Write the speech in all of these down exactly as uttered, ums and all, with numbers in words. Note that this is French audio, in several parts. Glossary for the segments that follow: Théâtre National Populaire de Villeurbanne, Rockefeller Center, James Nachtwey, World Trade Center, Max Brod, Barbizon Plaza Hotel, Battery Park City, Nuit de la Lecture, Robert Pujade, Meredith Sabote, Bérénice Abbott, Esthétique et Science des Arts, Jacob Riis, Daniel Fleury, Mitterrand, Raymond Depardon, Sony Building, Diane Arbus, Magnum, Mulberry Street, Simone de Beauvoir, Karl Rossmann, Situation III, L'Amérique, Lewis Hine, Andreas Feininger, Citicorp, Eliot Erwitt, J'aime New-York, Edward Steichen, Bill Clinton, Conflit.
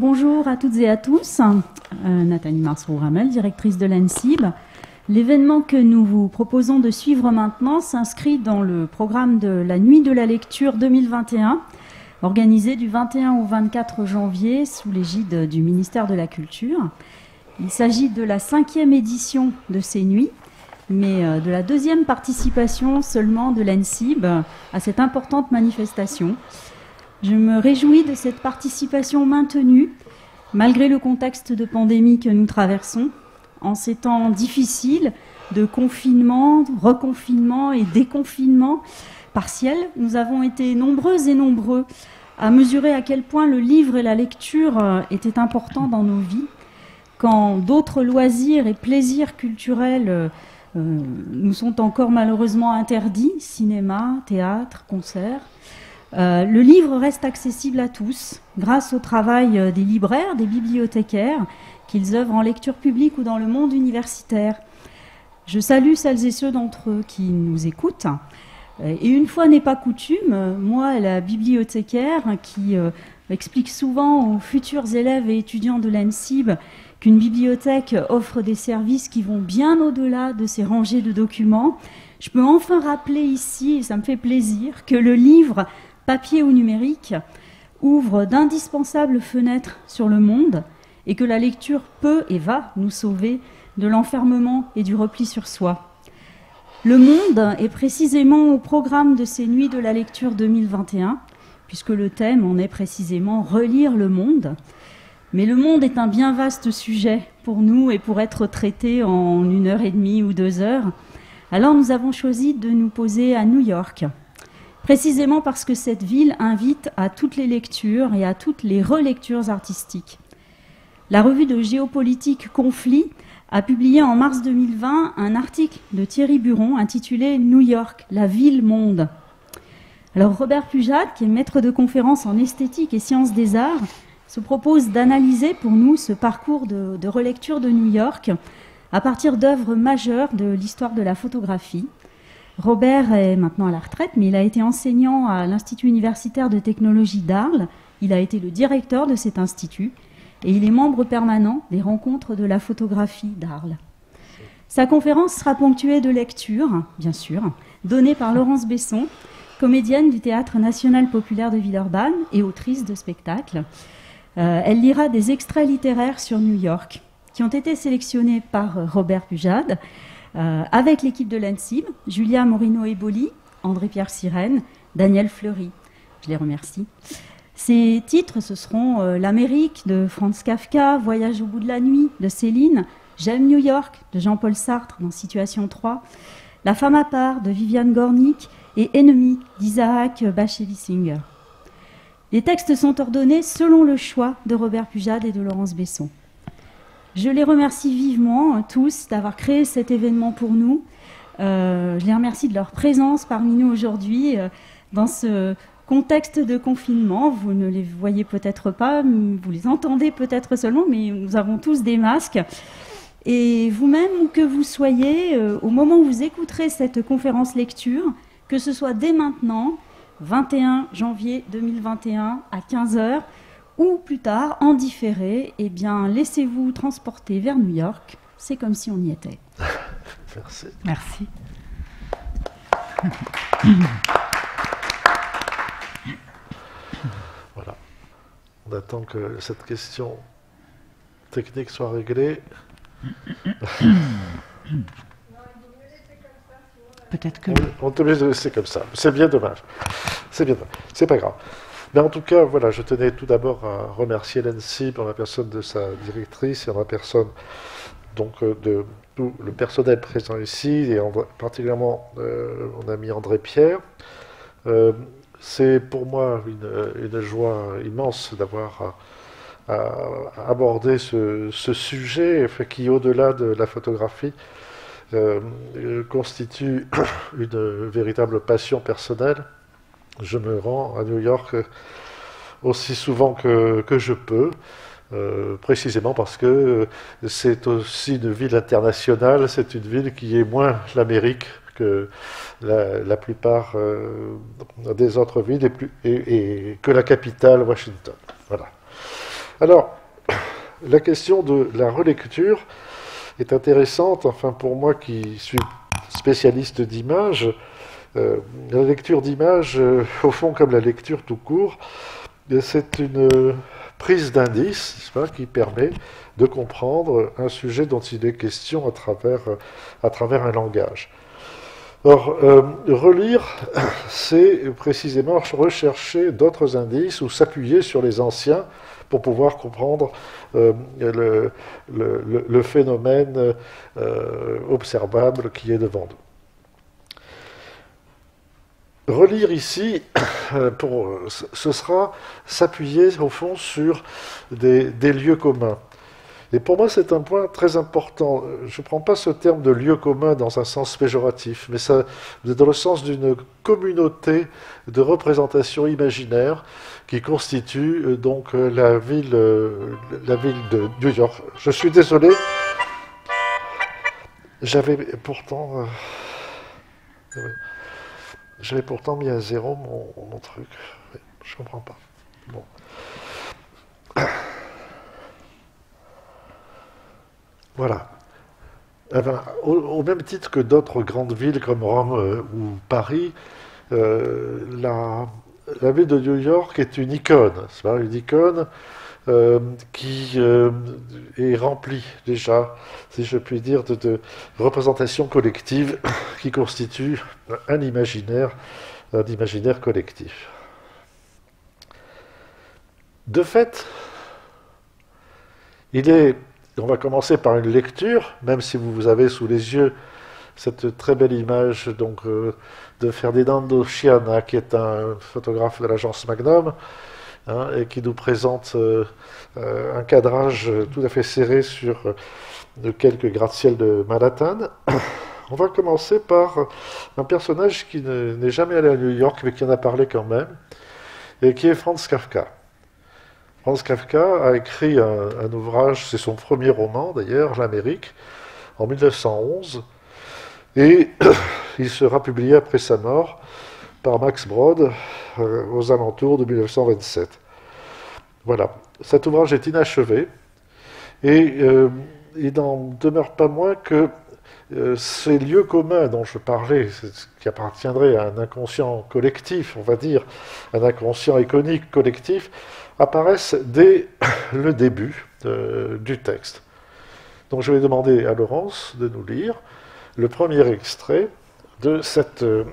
Bonjour à toutes et à tous, euh, Nathalie Marceau-Ramel, directrice de l'ENSIB. L'événement que nous vous proposons de suivre maintenant s'inscrit dans le programme de la Nuit de la Lecture deux mille vingt et un, organisé du vingt et un au vingt-quatre janvier sous l'égide du ministère de la Culture. Il s'agit de la cinquième édition de ces nuits, mais de la deuxième participation seulement de l'ENSIB à cette importante manifestation. Je me réjouis de cette participation maintenue, malgré le contexte de pandémie que nous traversons, en ces temps difficiles de confinement, reconfinement et déconfinement partiel. Nous avons été nombreuses et nombreux à mesurer à quel point le livre et la lecture étaient importants dans nos vies, quand d'autres loisirs et plaisirs culturels euh, nous sont encore malheureusement interdits, cinéma, théâtre, concert. Euh, le livre reste accessible à tous grâce au travail des libraires, des bibliothécaires, qu'ils œuvrent en lecture publique ou dans le monde universitaire. Je salue celles et ceux d'entre eux qui nous écoutent. Et une fois n'est pas coutume, moi, la bibliothécaire qui euh, explique souvent aux futurs élèves et étudiants de l'ENSIB qu'une bibliothèque offre des services qui vont bien au-delà de ces rangées de documents, je peux enfin rappeler ici, et ça me fait plaisir, que le livre papier ou numérique ouvre d'indispensables fenêtres sur le monde et que la lecture peut et va nous sauver de l'enfermement et du repli sur soi. Le monde est précisément au programme de ces Nuits de la Lecture deux mille vingt et un, puisque le thème en est précisément relire le monde. Mais le monde est un bien vaste sujet pour nous et pour être traité en une heure et demie ou deux heures. Alors nous avons choisi de nous poser à New York, précisément parce que cette ville invite à toutes les lectures et à toutes les relectures artistiques. La revue de géopolitique Conflit a publié en mars deux mille vingt un article de Thierry Buron intitulé « New York, la ville-monde ». Alors Robert Pujade, qui est maître de conférences en esthétique et sciences des arts, se propose d'analyser pour nous ce parcours de, de relecture de New York à partir d'œuvres majeures de l'histoire de la photographie. Robert est maintenant à la retraite, mais il a été enseignant à l'Institut universitaire de technologie d'Arles. Il a été le directeur de cet institut. Et il est membre permanent des rencontres de la photographie d'Arles. Sa conférence sera ponctuée de lectures, bien sûr, données par Laurence Besson, comédienne du Théâtre national populaire de Villeurbanne et autrice de spectacles. Euh, elle lira des extraits littéraires sur New York, qui ont été sélectionnés par Robert Pujade, euh, avec l'équipe de l'ENSIB, Julia Morino-Eboli, André-Pierre Sirène, Daniel Fleury. Je les remercie. Ces titres, ce seront euh, « L'Amérique » de Franz Kafka, « Voyage au bout de la nuit » de Céline, « J'aime New York » de Jean-Paul Sartre dans Situation trois, « La femme à part » de Vivian Gornick et « Ennemi » d'Isaac Bashevis-Singer. Les textes sont ordonnés selon le choix de Robert Pujade et de Laurence Besson. Je les remercie vivement, tous, d'avoir créé cet événement pour nous. Euh, je les remercie de leur présence parmi nous aujourd'hui euh, dans ce contexte de confinement. Vous ne les voyez peut-être pas, vous les entendez peut-être seulement, mais nous avons tous des masques. Et vous-même, où que vous soyez, euh, au moment où vous écouterez cette conférence lecture, que ce soit dès maintenant, vingt et un janvier deux mille vingt et un à quinze heures, ou plus tard, en différé, eh bien, laissez-vous transporter vers New York. C'est comme si on y était. Merci. Merci. Voilà. On attend que cette question technique soit réglée. Peut-être que... On est obligé de laisser comme ça. C'est bien dommage. C'est bien dommage. C'est pas grave. Mais en tout cas, voilà, je tenais tout d'abord à remercier l'ENSIB pour la personne de sa directrice et en la personne donc, de tout le personnel présent ici, et en, particulièrement euh, mon ami André-Pierre. Euh, C'est pour moi une, une joie immense d'avoir abordé ce, ce sujet qui, au-delà de la photographie, euh, constitue une véritable passion personnelle. Je me rends à New York aussi souvent que, que je peux, euh, précisément parce que c'est aussi une ville internationale, c'est une ville qui est moins l'Amérique que la, la plupart euh, des autres villes et, plus, et, et que la capitale Washington. Voilà. Alors, la question de la relecture est intéressante, enfin pour moi qui suis spécialiste d'images, euh, la lecture d'images, euh, au fond comme la lecture tout court, c'est une prise d'indice, n'est-ce pas, qui permet de comprendre un sujet dont il est question à travers, à travers un langage. Or, euh, relire, c'est précisément rechercher d'autres indices ou s'appuyer sur les anciens pour pouvoir comprendre euh, le, le, le phénomène euh, observable qui est devant nous. Relire ici, pour, ce sera s'appuyer au fond sur des, des lieux communs. Et pour moi, c'est un point très important. Je ne prends pas ce terme de lieu commun dans un sens péjoratif, mais ça, dans le sens d'une communauté de représentation imaginaire qui constitue euh, donc euh, la ville, euh, la ville de New York. Je suis désolé. J'avais pourtant, euh, j'avais pourtant mis à zéro mon, mon truc. Je comprends pas. Bon. Voilà. Eh ben, au, au même titre que d'autres grandes villes comme Rome euh, ou Paris, euh, la, la ville de New York est une icône, c'est pas une icône euh, qui euh, est remplie déjà, si je puis dire, de, de représentations collectives qui constituent un imaginaire, un imaginaire collectif. De fait, il est... On va commencer par une lecture, même si vous avez sous les yeux cette très belle image donc, euh, de Ferdinando Scianna, qui est un photographe de l'agence Magnum, hein, et qui nous présente euh, un cadrage tout à fait serré sur euh, quelques gratte-ciel de Manhattan. On va commencer par un personnage qui n'est jamais allé à New York, mais qui en a parlé quand même, et qui est Franz Kafka. Franz Kafka a écrit un, un ouvrage, c'est son premier roman d'ailleurs, L'Amérique, en mille neuf cent onze, et il sera publié après sa mort par Max Brod euh, aux alentours de mille neuf cent vingt-sept. Voilà, cet ouvrage est inachevé, et euh, il n'en demeure pas moins que euh, ces lieux communs dont je parlais, qui appartiendraient à un inconscient collectif, on va dire, un inconscient iconique collectif, apparaissent dès le début euh, du texte. Donc je vais demander à Laurence de nous lire le premier extrait de cette, euh,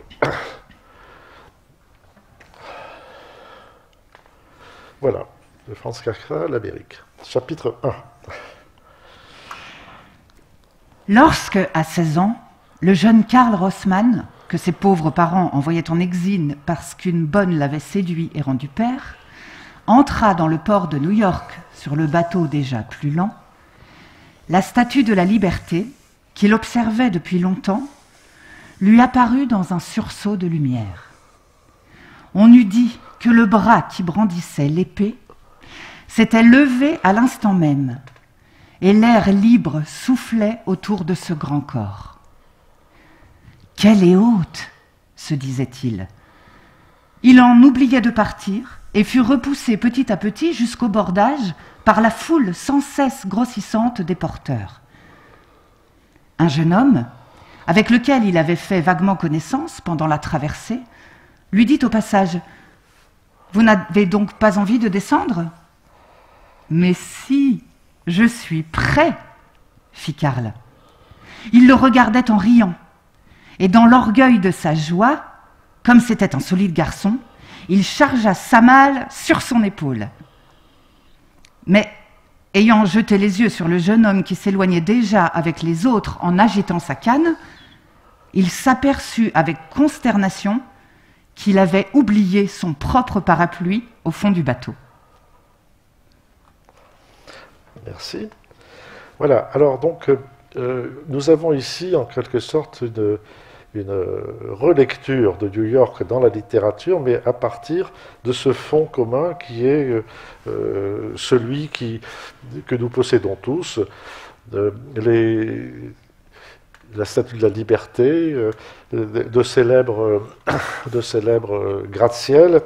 voilà, de Franz Kafka, L'Amérique, chapitre un. Lorsque, à seize ans, le jeune Karl Rossmann, que ses pauvres parents envoyaient en exil parce qu'une bonne l'avait séduit et rendu père, entra dans le port de New York sur le bateau déjà plus lent, la statue de la liberté, qu'il observait depuis longtemps, lui apparut dans un sursaut de lumière. On eût dit que le bras qui brandissait l'épée s'était levé à l'instant même, et l'air libre soufflait autour de ce grand corps. « Qu'elle est haute !» se disait-il. Il en oubliait de partir, et fut repoussé petit à petit jusqu'au bordage par la foule sans cesse grossissante des porteurs. Un jeune homme, avec lequel il avait fait vaguement connaissance pendant la traversée, lui dit au passage « Vous n'avez donc pas envie de descendre ?»« Mais si, je suis prêt !» fit Karl. Il le regardait en riant, et dans l'orgueil de sa joie, comme c'était un solide garçon, il chargea sa malle sur son épaule. Mais, ayant jeté les yeux sur le jeune homme qui s'éloignait déjà avec les autres en agitant sa canne, il s'aperçut avec consternation qu'il avait oublié son propre parapluie au fond du bateau. Merci. Voilà, alors donc, euh, nous avons ici en quelque sorte une... une relecture de New York dans la littérature, mais à partir de ce fond commun qui est euh, celui qui, que nous possédons tous, euh, les, la statue de la liberté, euh, de, de célèbres, de célèbres gratte-ciel,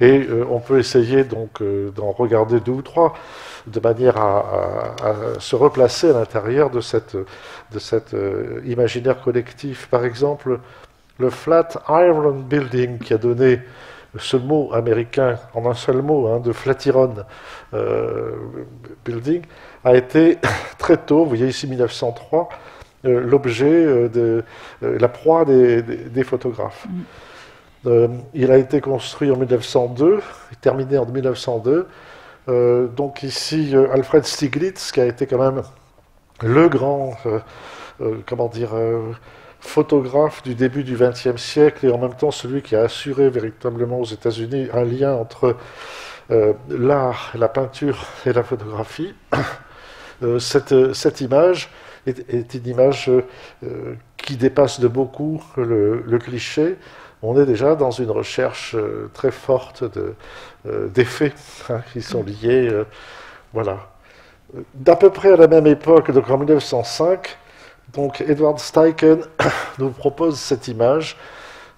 Et euh, on peut essayer donc euh, d'en regarder deux ou trois de manière à, à, à se replacer à l'intérieur de cette, de cette euh, imaginaire collectif. Par exemple, le Flatiron Building qui a donné ce mot américain en un seul mot, hein, de Flatiron euh, Building, a été très tôt, vous voyez ici mille neuf cent trois, euh, l'objet euh, de euh, la proie des, des, des photographes. Mm. Euh, il a été construit en mille neuf cent deux, terminé en mille neuf cent deux. Euh, donc ici, euh, Alfred Stieglitz, qui a été quand même le grand, euh, euh, comment dire, euh, photographe du début du vingtième siècle et en même temps celui qui a assuré véritablement aux États-Unis un lien entre euh, l'art, la peinture et la photographie. euh, cette, cette image est, est une image euh, qui dépasse de beaucoup le, le cliché. On est déjà dans une recherche euh, très forte de, euh, d'effets hein, qui sont liés. Euh, voilà. D'à peu près à la même époque, donc en mille neuf cent cinq, donc Edward Steichen nous propose cette image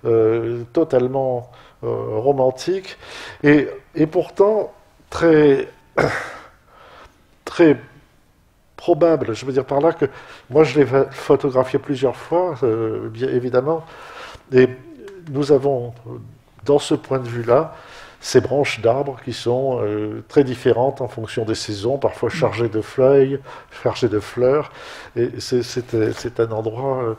euh, totalement euh, romantique et, et pourtant très, très probable. Je veux dire par là que moi je l'ai photographié plusieurs fois, euh, bien évidemment, et nous avons, dans ce point de vue-là, ces branches d'arbres qui sont euh, très différentes en fonction des saisons, parfois chargées de feuilles, chargées de fleurs. Et c'est un endroit euh,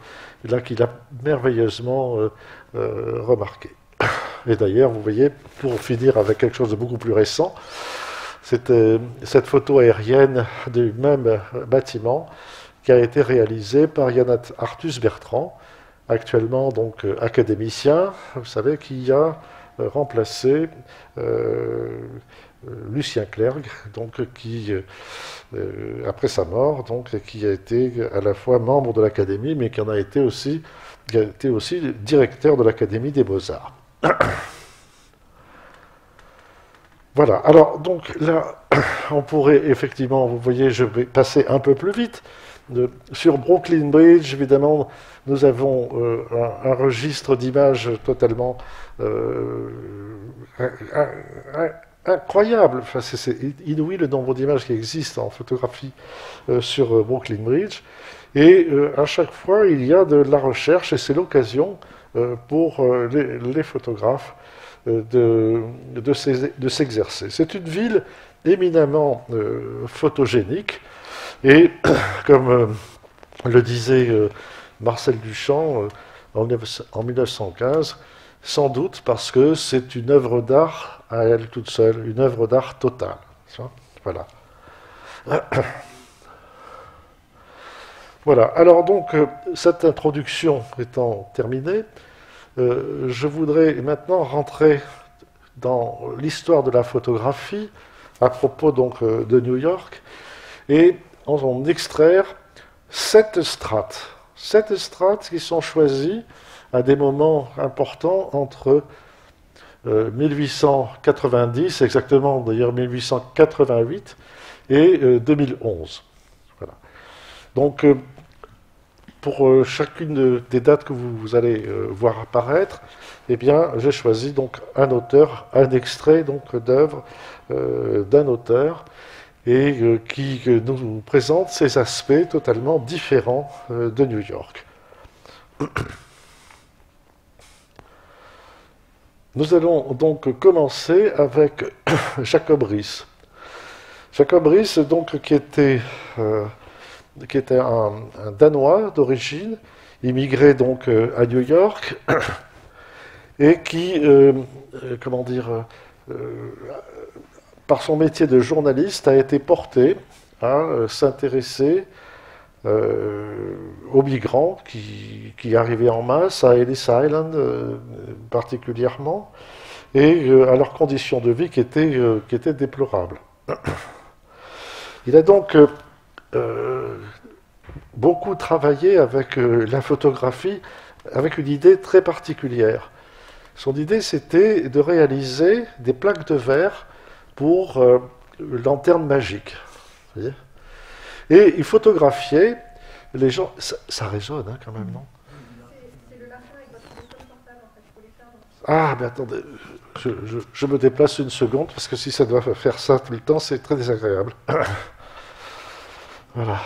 là qu'il a merveilleusement euh, euh, remarqué. Et d'ailleurs, vous voyez, pour finir avec quelque chose de beaucoup plus récent, euh, cette photo aérienne du même bâtiment qui a été réalisée par Yann Arthus-Bertrand, actuellement donc euh, académicien, vous savez, qui a euh, remplacé euh, euh, Lucien Clergue, donc qui euh, après sa mort, donc qui a été à la fois membre de l'académie, mais qui en a été aussi, qui a été aussi directeur de l'académie des Beaux-Arts. Voilà. Alors donc là, on pourrait effectivement, vous voyez, je vais passer un peu plus vite. De, sur Brooklyn Bridge, évidemment, nous avons euh, un, un registre d'images totalement euh, un, un, un, incroyable. Enfin, c'est inouï le nombre d'images qui existent en photographie euh, sur euh, Brooklyn Bridge. Et euh, à chaque fois, il y a de la recherche et c'est l'occasion euh, pour euh, les, les photographes euh, de, de s'exercer. C'est une ville éminemment euh, photogénique. Et comme euh, le disait euh, Marcel Duchamp euh, en, en mille neuf cent quinze, sans doute parce que c'est une œuvre d'art à elle toute seule, une œuvre d'art totale. Voilà. Voilà. Alors donc, euh, cette introduction étant terminée, euh, je voudrais maintenant rentrer dans l'histoire de la photographie à propos donc euh, de New York et on extraire sept strates, sept strates qui sont choisies à des moments importants entre euh, mille huit cent quatre-vingt-dix, exactement d'ailleurs mille huit cent quatre-vingt-huit, et euh, deux mille onze. Voilà. Donc, euh, pour euh, chacune des dates que vous, vous allez euh, voir apparaître, eh bien, j'ai choisi donc un auteur, un extrait donc d'œuvre euh, d'un auteur, et qui nous présente ces aspects totalement différents de New York. Nous allons donc commencer avec Jacob Riis. Jacob Riis, donc, qui était, euh, qui était un, un Danois d'origine, immigré donc à New York, et qui, euh, comment dire... Euh, par son métier de journaliste, a été porté à euh, s'intéresser euh, aux migrants qui, qui arrivaient en masse, à Ellis Island euh, particulièrement, et euh, à leurs conditions de vie qui étaient, euh, qui étaient déplorables. Il a donc euh, euh, beaucoup travaillé avec euh, la photographie, avec une idée très particulière. Son idée, c'était de réaliser des plaques de verre pour euh, lanterne magique. Vous voyez, et il photographiait les gens. Ça, ça résonne hein, quand même, non? C'est le lapin avec votre téléphone portable, en fait, il faut les faire. Ah, mais attendez. je, je, je me déplace une seconde, parce que si ça doit faire ça tout le temps, c'est très désagréable. Voilà.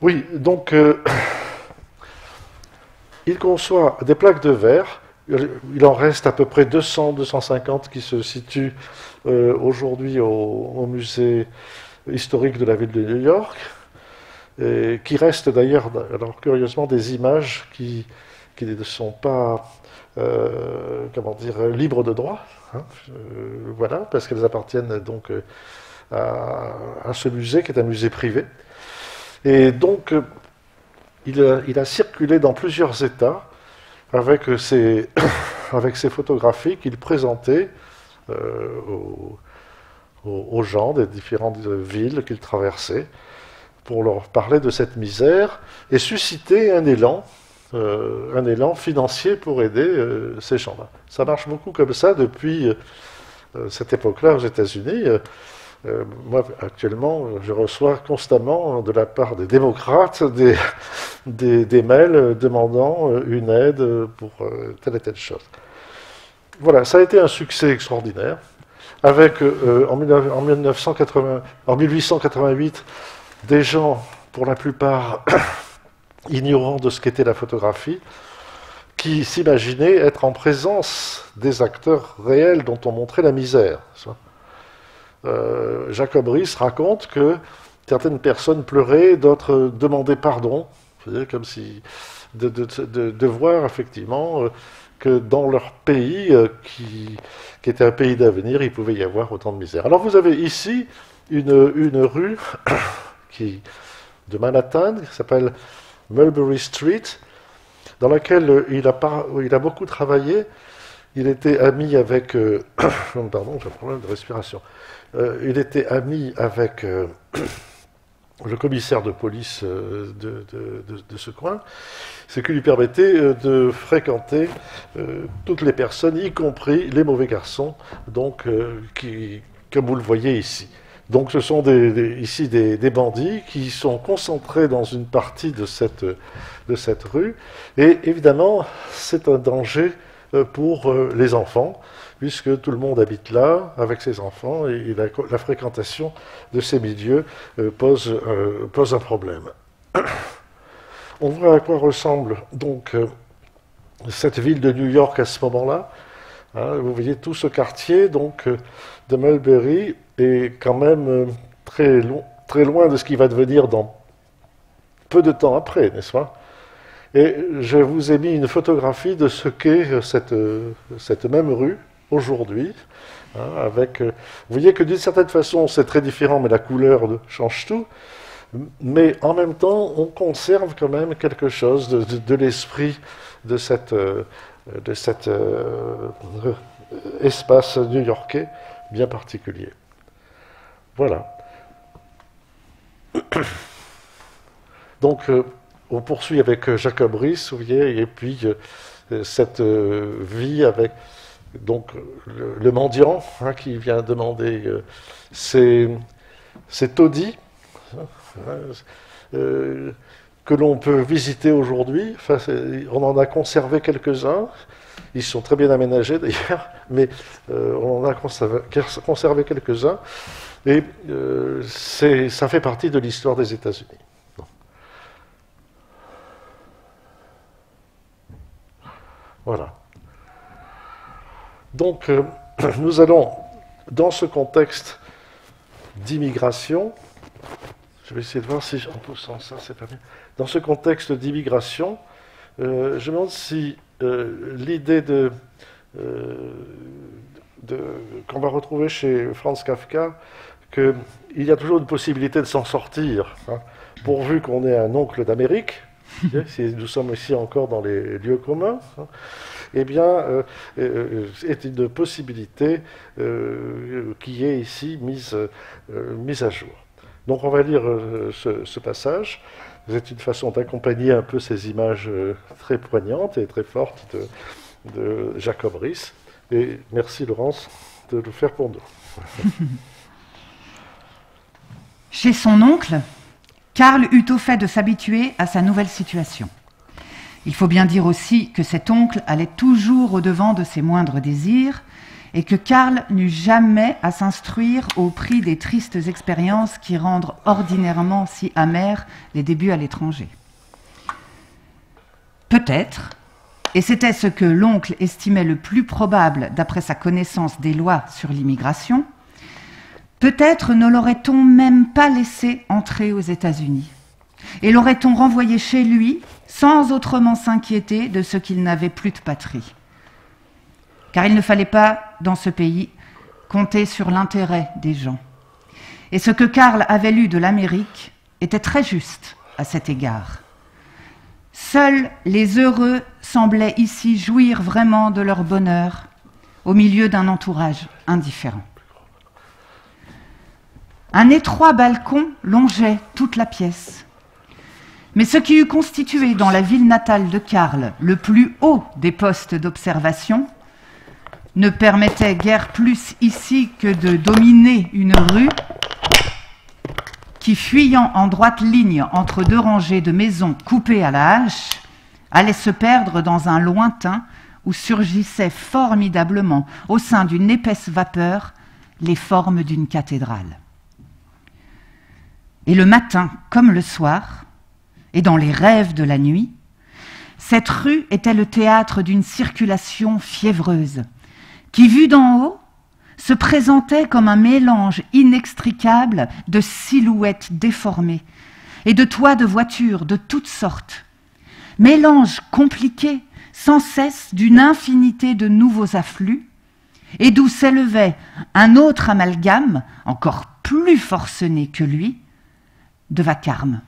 Oui, donc, euh, il conçoit des plaques de verre. Il en reste à peu près deux cents, deux cent cinquante qui se situent euh, aujourd'hui au, au musée historique de la ville de New York, et qui restent d'ailleurs, alors curieusement, des images qui, qui ne sont pas, euh, comment dire, libres de droit, hein, euh, voilà, parce qu'elles appartiennent donc à, à ce musée qui est un musée privé. Et donc, il a, il a circulé dans plusieurs États avec ses, avec ses photographies qu'il présentait euh, aux, aux gens des différentes villes qu'il traversait pour leur parler de cette misère et susciter un élan, euh, un élan financier pour aider euh, ces gens-là. Ça marche beaucoup comme ça depuis euh, cette époque-là aux États-Unis. Euh, moi, actuellement, je reçois constamment de la part des démocrates des, des, des mails demandant une aide pour telle et telle chose. Voilà, ça a été un succès extraordinaire. Avec, euh, en, en mille huit cent quatre-vingt-huit, des gens, pour la plupart, ignorants de ce qu'était la photographie, qui s'imaginaient être en présence des acteurs réels dont on montrait la misère. Euh, Jacob Riis raconte que certaines personnes pleuraient, d'autres demandaient pardon, c'est-à-dire comme si de, de, de, de voir effectivement euh, que dans leur pays, euh, qui, qui était un pays d'avenir, il pouvait y avoir autant de misère. Alors vous avez ici une, une rue qui, de Manhattan qui s'appelle Mulberry Street, dans laquelle il a, il a beaucoup travaillé. Il était ami avec... Euh, pardon, j'ai un problème de respiration. Euh, il était ami avec euh, le commissaire de police euh, de, de, de ce coin, ce qui lui permettait euh, de fréquenter euh, toutes les personnes, y compris les mauvais garçons, donc, euh, qui, comme vous le voyez ici. Donc ce sont des, des, ici des, des bandits qui sont concentrés dans une partie de cette, de cette rue. Et évidemment, c'est un danger pour les enfants, puisque tout le monde habite là, avec ses enfants, et la, la fréquentation de ces milieux pose, euh, pose un problème. On voit à quoi ressemble donc cette ville de New York à ce moment-là. Hein, vous voyez tout ce quartier donc, de Mulberry est quand même très, lo très loin de ce qui va devenir dans peu de temps après, n'est-ce pas? Et je vous ai mis une photographie de ce qu'est cette, cette même rue aujourd'hui. Hein, avec, vous voyez que d'une certaine façon, c'est très différent, mais la couleur change tout. Mais en même temps, on conserve quand même quelque chose de, de, de l'esprit de cet de cette, euh, espace new-yorkais bien particulier. Voilà. Donc... Euh, on poursuit avec Jacob Riis, vous voyez, et puis euh, cette euh, vie avec donc, le, le mendiant hein, qui vient demander euh, ses, ses taudis euh, euh, que l'on peut visiter aujourd'hui. Enfin, on en a conservé quelques-uns, ils sont très bien aménagés d'ailleurs, mais euh, on en a conservé, conservé quelques-uns et euh, ça fait partie de l'histoire des États-Unis. Voilà. Donc, euh, nous allons, dans ce contexte d'immigration, je vais essayer de voir si, en poussant ça, c'est pas bien. Dans ce contexte d'immigration, euh, je me demande si euh, l'idée de, euh, de, qu'on va retrouver chez Franz Kafka, qu'il y a toujours une possibilité de s'en sortir, hein, pourvu qu'on ait un oncle d'Amérique. Si nous sommes ici encore dans les lieux communs, hein, eh bien, euh, euh, est une possibilité euh, qui est ici mise, euh, mise à jour. Donc on va lire euh, ce, ce passage. C'est une façon d'accompagner un peu ces images euh, très poignantes et très fortes de, de Jacob Riis. Et merci Laurence de le faire pour nous. Chez son oncle, Karl eut au fait de s'habituer à sa nouvelle situation. Il faut bien dire aussi que cet oncle allait toujours au-devant de ses moindres désirs et que Karl n'eut jamais à s'instruire au prix des tristes expériences qui rendent ordinairement si amères les débuts à l'étranger. Peut-être, et c'était ce que l'oncle estimait le plus probable d'après sa connaissance des lois sur l'immigration, peut-être ne l'aurait-on même pas laissé entrer aux États-Unis et l'aurait-on renvoyé chez lui sans autrement s'inquiéter de ce qu'il n'avait plus de patrie. Car il ne fallait pas, dans ce pays, compter sur l'intérêt des gens. Et ce que Karl avait lu de l'Amérique était très juste à cet égard. Seuls les heureux semblaient ici jouir vraiment de leur bonheur au milieu d'un entourage indifférent. Un étroit balcon longeait toute la pièce. Mais ce qui eût constitué dans la ville natale de Karl le plus haut des postes d'observation ne permettait guère plus ici que de dominer une rue qui, fuyant en droite ligne entre deux rangées de maisons coupées à la hache, allait se perdre dans un lointain où surgissaient formidablement, au sein d'une épaisse vapeur, les formes d'une cathédrale. Et le matin comme le soir, et dans les rêves de la nuit, cette rue était le théâtre d'une circulation fiévreuse, qui, vue d'en haut, se présentait comme un mélange inextricable de silhouettes déformées et de toits de voitures de toutes sortes, mélange compliqué sans cesse d'une infinité de nouveaux afflux, et d'où s'élevait un autre amalgame, encore plus forcené que lui, de vacarme,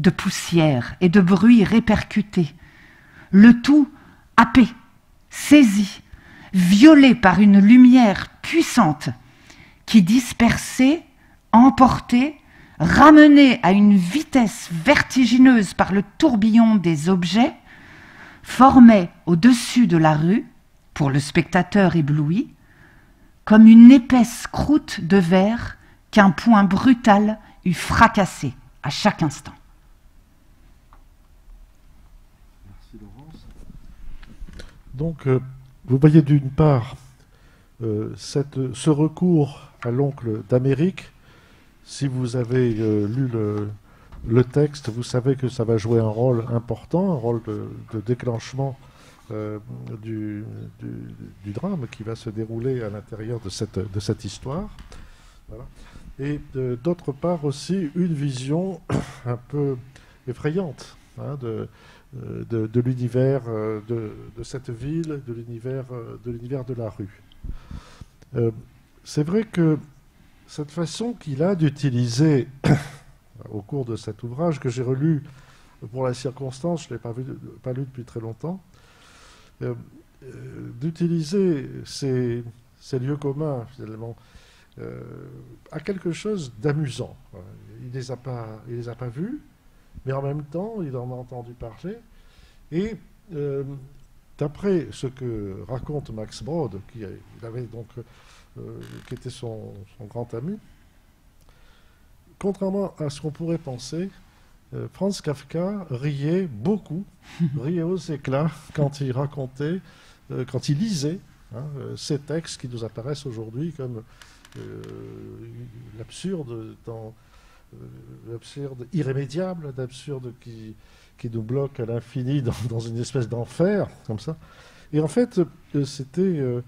de poussière et de bruit répercutés, le tout happé, saisi, violé par une lumière puissante qui, dispersée, emportée, ramenée à une vitesse vertigineuse par le tourbillon des objets, formait au-dessus de la rue, pour le spectateur ébloui, comme une épaisse croûte de verre qu'un point brutal eût fracassée à chaque instant. Donc, euh, vous voyez d'une part euh, cette, ce recours à l'oncle d'Amérique. Si vous avez euh, lu le, le texte, vous savez que ça va jouer un rôle important, un rôle de, de déclenchement euh, du, du, du drame qui va se dérouler à l'intérieur de cette, de cette histoire. Voilà. Et euh, d'autre part aussi, une vision un peu effrayante hein, de... de, de l'univers de, de cette ville, de l'univers de l'univers de la rue. Euh, c'est vrai que cette façon qu'il a d'utiliser au cours de cet ouvrage, que j'ai relu pour la circonstance, je ne l'ai pas, vu, pas lu depuis très longtemps, euh, euh, d'utiliser ces, ces lieux communs, finalement, euh, à quelque chose d'amusant. Il ne les a pas, il les a pas vus, mais en même temps, il en a entendu parler. Et euh, d'après ce que raconte Max Brod, qui, avait donc, euh, qui était son, son grand ami, contrairement à ce qu'on pourrait penser, euh, Franz Kafka riait beaucoup, riait aux éclats quand il racontait, euh, quand il lisait hein, ces textes qui nous apparaissent aujourd'hui comme euh, l'absurde dans... d'absurde irrémédiable, d'absurde qui, qui nous bloque à l'infini dans, dans une espèce d'enfer, comme ça. Et en fait, c'était euh,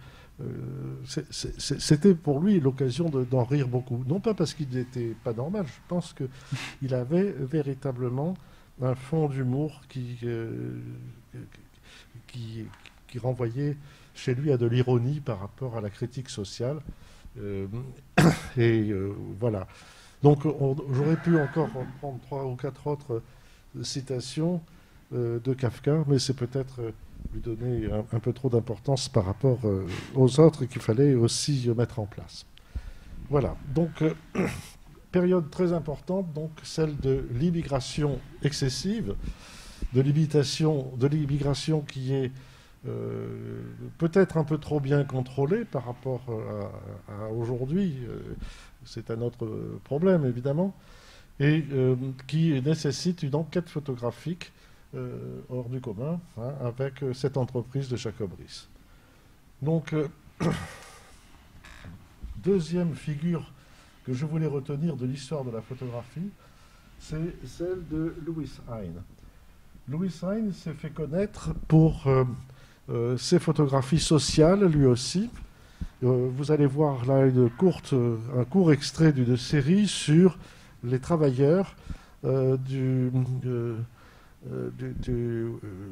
c'était pour lui l'occasion d'en rire beaucoup. Non pas parce qu'il n'était pas normal, je pense qu'il avait véritablement un fond d'humour qui, euh, qui, qui renvoyait chez lui à de l'ironie par rapport à la critique sociale. Euh, et euh, voilà. Donc j'aurais pu encore prendre trois ou quatre autres citations euh, de Kafka, mais c'est peut-être euh, lui donner un, un peu trop d'importance par rapport euh, aux autres qu'il fallait aussi euh, mettre en place. Voilà, donc euh, période très importante, donc celle de l'immigration excessive, de l'immigration qui est euh, peut-être un peu trop bien contrôlée par rapport à, à aujourd'hui, euh, c'est un autre problème, évidemment, et euh, qui nécessite une enquête photographique euh, hors du commun, hein, avec euh, cette entreprise de Jacob Riis. Donc, euh, deuxième figure que je voulais retenir de l'histoire de la photographie, c'est celle de Lewis Hine. Lewis Hine s'est fait connaître pour euh, euh, ses photographies sociales, lui aussi. Euh, vous allez voir là une courte, euh, un court extrait d'une série sur les travailleurs euh, du, euh, du, du,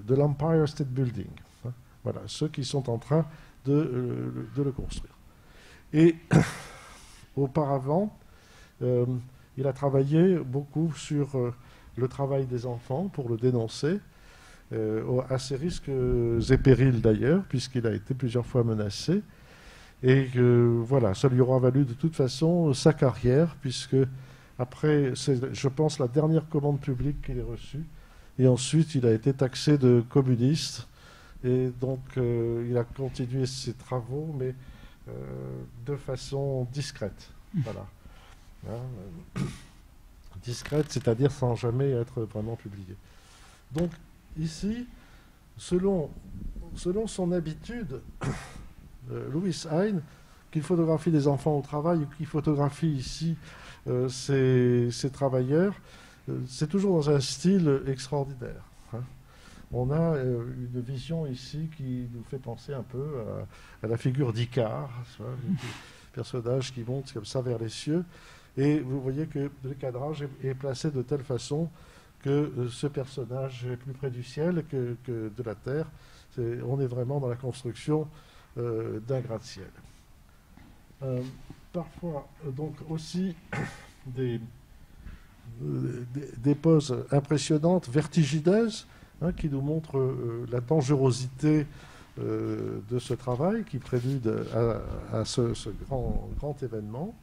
de l'Empire State Building. Voilà, ceux qui sont en train de, euh, de le construire. Et auparavant, euh, il a travaillé beaucoup sur... Euh, le travail des enfants pour le dénoncer, euh, à ses risques et périls d'ailleurs, puisqu'il a été plusieurs fois menacé. Et euh, voilà, ça lui aura valu de toute façon sa carrière, puisque après, c'est, je pense, la dernière commande publique qu'il ait reçue. Et ensuite, il a été taxé de communiste. Et donc, euh, il a continué ses travaux, mais euh, de façon discrète. Voilà. Hein, euh, discrète, c'est-à-dire sans jamais être vraiment publié. Donc, ici, selon, selon son habitude, euh, Lewis Hine, qu'il photographie des enfants au travail ou qu'il photographie ici euh, ses, ses travailleurs, euh, c'est toujours dans un style extraordinaire. Hein. On a euh, une vision ici qui nous fait penser un peu à, à la figure d'Icare, personnage qui monte comme ça vers les cieux. Et vous voyez que le cadrage est placé de telle façon que ce personnage est plus près du ciel que, que de la terre. C'est, on est vraiment dans la construction euh, d'un gratte-ciel. Euh, parfois, donc, aussi des, euh, des, des poses impressionnantes, vertigineuses, hein, qui nous montrent euh, la dangerosité euh, de ce travail qui prélude à, à ce, ce grand, grand événement.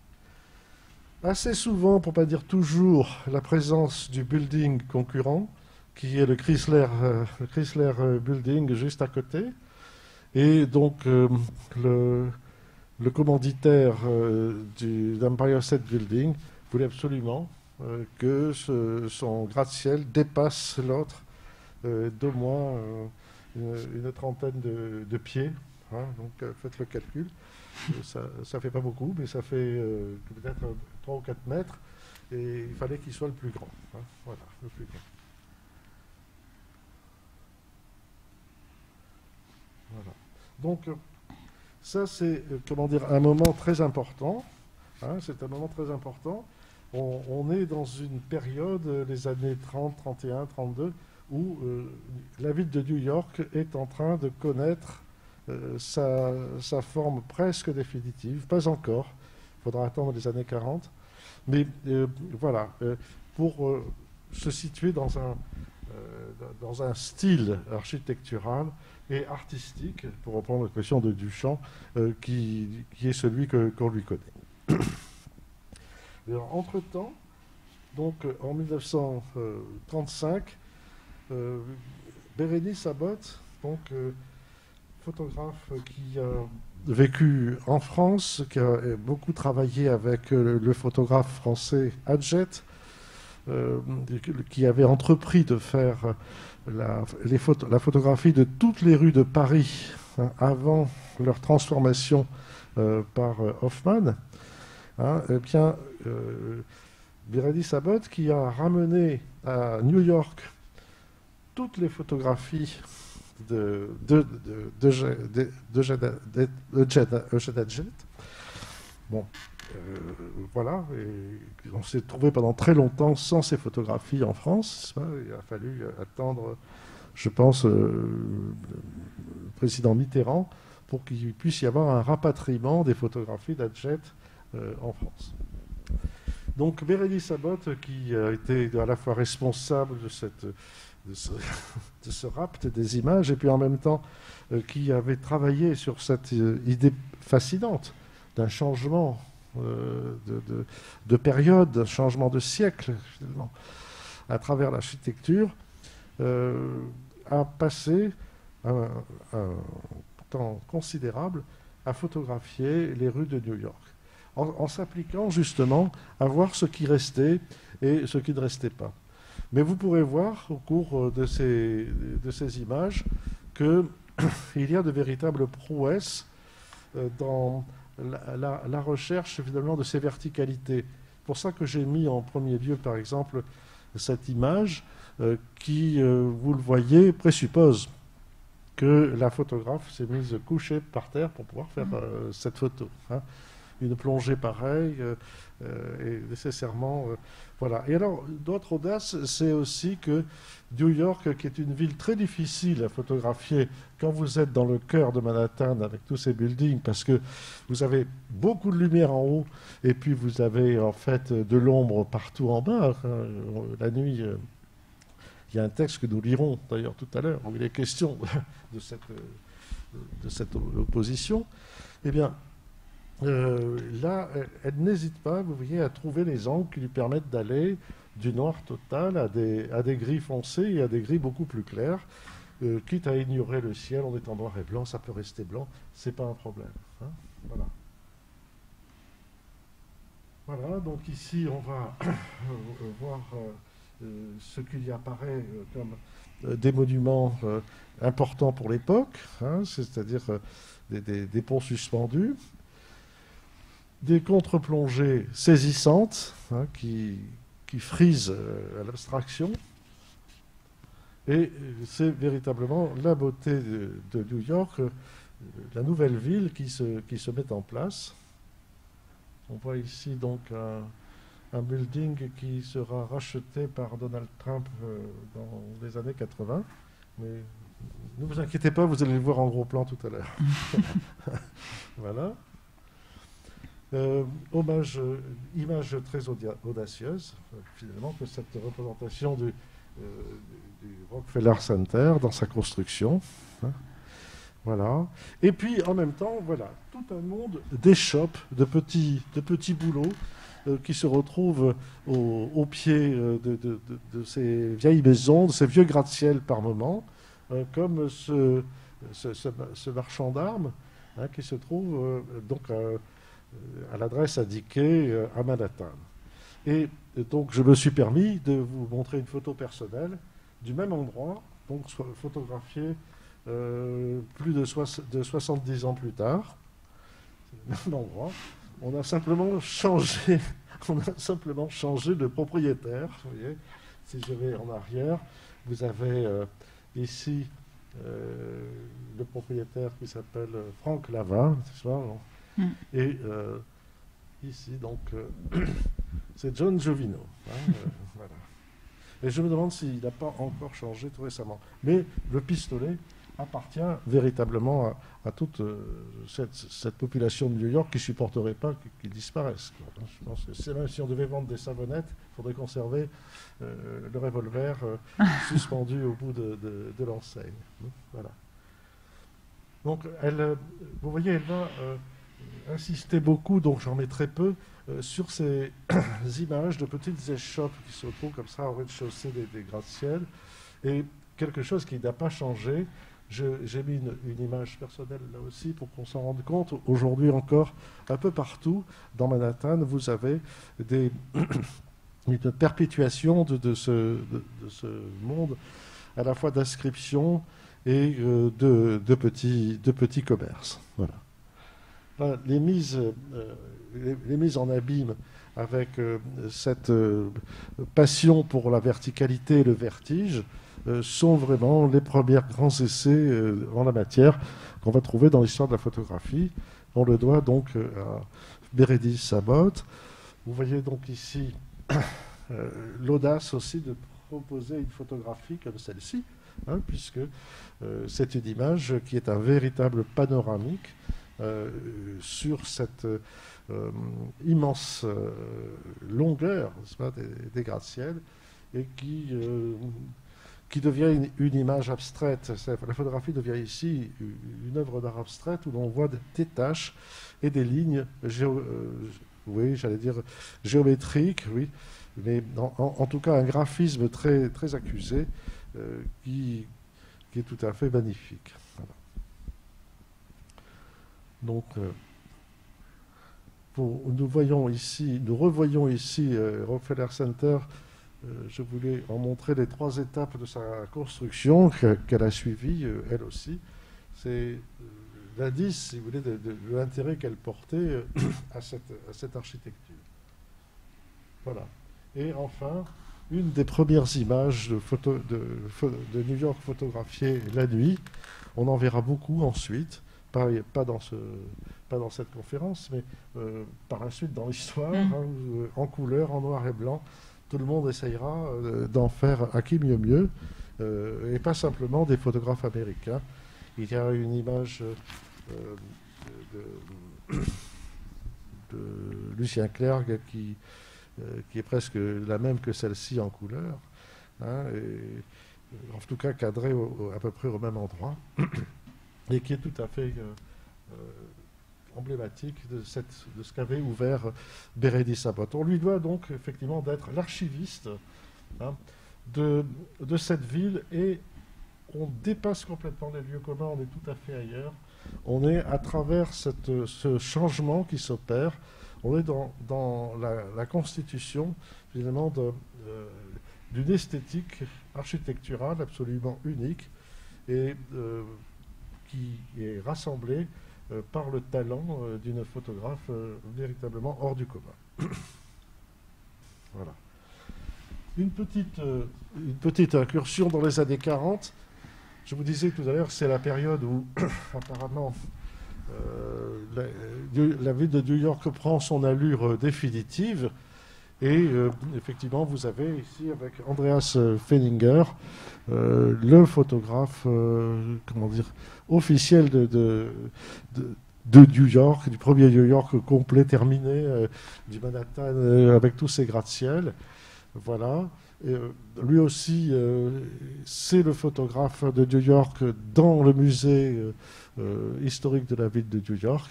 Assez souvent, pour ne pas dire toujours, la présence du building concurrent, qui est le Chrysler, euh, le Chrysler Building juste à côté. Et donc, euh, le, le commanditaire euh, du Empire State Building voulait absolument euh, que ce, son gratte-ciel dépasse l'autre euh, d'au moins euh, une, une trentaine de, de pieds. Hein, donc, euh, faites le calcul. Ça ne fait pas beaucoup, mais ça fait euh, peut-être trois ou quatre mètres, et il fallait qu'il soit le plus grand. Hein, voilà, le plus grand. Voilà. Donc, euh, ça, c'est euh, comment dire, un moment très important. Hein, c'est un moment très important. On, on est dans une période, euh, les années trente, trente et un, trente-deux, où euh, la ville de New York est en train de connaître Euh, sa, sa forme presque définitive, pas encore, il faudra attendre les années quarante, mais euh, voilà, euh, pour euh, se situer dans un, euh, dans un style architectural et artistique, pour reprendre l'expression de Duchamp, euh, qui, qui est celui que, qu'on lui connaît. Alors, entre-temps, donc, en mille neuf cent trente-cinq, euh, Bérénice Abbott, donc, euh, photographe qui a vécu en France, qui a beaucoup travaillé avec le photographe français Atget, euh, qui avait entrepris de faire la, les photo, la photographie de toutes les rues de Paris, hein, avant leur transformation euh, par Hoffmann. Hein, eh bien, euh, Bérénice Abbott, qui a ramené à New York toutes les photographies de, de, de, de, de, de, de Eugène Atget. Bon, euh, voilà, et on s'est trouvé pendant très longtemps sans ces photographies en France. Il a fallu attendre, je pense, euh, le président Mitterrand pour qu'il puisse y avoir un rapatriement des photographies d'Atget euh, en France. Donc, Bérénice Abbott, qui a été à la fois responsable de cette... De ce, de ce rapt des images, et puis en même temps euh, qui avait travaillé sur cette euh, idée fascinante d'un changement euh, de, de, de période, d'un changement de siècle, finalement, à travers l'architecture, euh, a passé un, un temps considérable à photographier les rues de New York, en, en s'appliquant justement à voir ce qui restait et ce qui ne restait pas. Mais vous pourrez voir au cours de ces, de ces images qu'il y a de véritables prouesses dans la, la, la recherche finalement de ces verticalités. C'est pour ça que j'ai mis en premier lieu par exemple cette image euh, qui, euh, vous le voyez, présuppose que la photographe s'est mise couchée par terre pour pouvoir faire euh, cette photo. Hein. Une plongée pareille euh, euh, et nécessairement... Euh, voilà. Et alors, d'autres audaces, c'est aussi que New York, qui est une ville très difficile à photographier quand vous êtes dans le cœur de Manhattan avec tous ces buildings, parce que vous avez beaucoup de lumière en haut et puis vous avez en fait de l'ombre partout en bas. Hein. La nuit... Euh, il y a un texte que nous lirons d'ailleurs tout à l'heure, où il est question de cette, de cette opposition. Eh bien, euh, là, elle n'hésite pas, vous voyez, à trouver les angles qui lui permettent d'aller du noir total à des, à des gris foncés et à des gris beaucoup plus clairs. Euh, quitte à ignorer le ciel, on est en noir et blanc, ça peut rester blanc, c'est pas un problème. Hein, voilà. Voilà, donc ici, on va voir... Euh, Euh, ce qu'il y apparaît euh, comme euh, des monuments euh, importants pour l'époque, hein, c'est-à-dire euh, des, des, des ponts suspendus, des contre-plongées saisissantes hein, qui, qui frisent euh, à l'abstraction. Et c'est véritablement la beauté de, de New York, euh, la nouvelle ville qui se, qui se met en place. On voit ici donc un... un building qui sera racheté par Donald Trump dans les années quatre-vingt. Mais ne vous inquiétez pas, vous allez le voir en gros plan tout à l'heure. Voilà. Euh, hommage, image très audacieuse, finalement, que cette représentation du, euh, du Rockefeller Center dans sa construction. Voilà. Et puis, en même temps, voilà, tout un monde d'échoppes, de petits, de petits boulots, Euh, qui se retrouvent au, au pied euh, de, de, de ces vieilles maisons, de ces vieux gratte-ciel par moments, euh, comme ce, ce, ce, ce marchand d'armes hein, qui se trouve euh, donc euh, à l'adresse indiquée euh, à Manhattan. Et, et donc je me suis permis de vous montrer une photo personnelle du même endroit, donc photographiée euh, plus de, sois, de soixante-dix ans plus tard, le même endroit. On a simplement changé, on a simplement changé de propriétaire. Vous voyez, si je vais en arrière, vous avez euh, ici euh, le propriétaire qui s'appelle Franck Lavin, c'est ça, mm. Et euh, ici donc euh, c'est John Jovino. Hein, euh, voilà. Et je me demande s'il n'a pas encore changé tout récemment. Mais le pistolet appartient véritablement à, à toute euh, cette, cette population de New York qui ne supporterait pas qu'ils disparaissent. Quoi. Je pense que même si on devait vendre des savonnettes, il faudrait conserver euh, le revolver euh, suspendu au bout de, de, de l'enseigne. Voilà. Donc, elle, vous voyez, elle va euh, insister beaucoup, donc j'en mets très peu, euh, sur ces images de petites échoppes qui se trouvent comme ça au rez-de-chaussée des, des gratte-ciel. Et quelque chose qui n'a pas changé. J'ai mis une, une image personnelle là aussi pour qu'on s'en rende compte. Aujourd'hui encore, un peu partout dans Manhattan, vous avez des, une perpétuation de, de, ce, de, de ce monde à la fois d'inscription et euh, de, de, petits, de petits commerces. Voilà. Là, les, mises, euh, les, les mises en abîme avec euh, cette euh, passion pour la verticalité et le vertige sont vraiment les premiers grands essais euh, en la matière qu'on va trouver dans l'histoire de la photographie. On le doit donc euh, à Meredith Sabote. Vous voyez donc ici euh, l'audace aussi de proposer une photographie comme celle-ci, hein, puisque euh, c'est une image qui est un véritable panoramique euh, sur cette euh, immense euh, longueur, n'est-ce pas, des, des gratte-ciel, et qui... Euh, qui devient une, une image abstraite. La photographie devient ici une, une œuvre d'art abstraite où l'on voit des taches et des lignes géo, euh, oui, j'allais dire géométriques, oui, mais en, en, en tout cas un graphisme très, très accusé euh, qui, qui est tout à fait magnifique. Voilà. Donc, euh, pour, nous voyons ici, nous revoyons ici euh, Rockefeller Center je voulais en montrer les trois étapes de sa construction qu'elle a suivie, elle aussi. C'est l'indice, si vous voulez, de, de, de l'intérêt qu'elle portait à cette, à cette architecture. Voilà. Et enfin, une des premières images de, photo, de, de New York photographiée la nuit. On en verra beaucoup ensuite, pas, pas, dans, ce, pas dans cette conférence, mais euh, par la suite dans l'histoire, hein, en couleur, en noir et blanc. Tout le monde essayera euh, d'en faire à qui mieux mieux, euh, et pas simplement des photographes américains. Il y a une image euh, de, de Lucien Clergue qui, euh, qui est presque la même que celle-ci en couleur, hein, et, en tout cas cadrée au, à peu près au même endroit, et qui est tout à fait euh, euh, emblématique de, cette, de ce qu'avait ouvert Bérénice Abbott. On lui doit donc effectivement d'être l'archiviste, hein, de, de cette ville, et on dépasse complètement les lieux communs, on est tout à fait ailleurs. On est à travers cette, ce changement qui s'opère, on est dans, dans la, la constitution finalement de, euh, d'une esthétique architecturale absolument unique et euh, qui est rassemblée euh, par le talent euh, d'une photographe euh, véritablement hors du commun. Voilà. Une petite, euh, une petite incursion dans les années quarante. Je vous disais tout à l'heure, c'est la période où, apparemment, euh, la, la ville de New York prend son allure euh, définitive. Et euh, effectivement, vous avez ici, avec Andreas Feininger, euh, le photographe euh, comment dire, officiel de, de, de, de New York, du premier New York complet, terminé, euh, du Manhattan, euh, avec tous ses gratte-ciels. Voilà. Et, euh, lui aussi, euh, c'est le photographe de New York dans le musée euh, euh, historique de la ville de New York.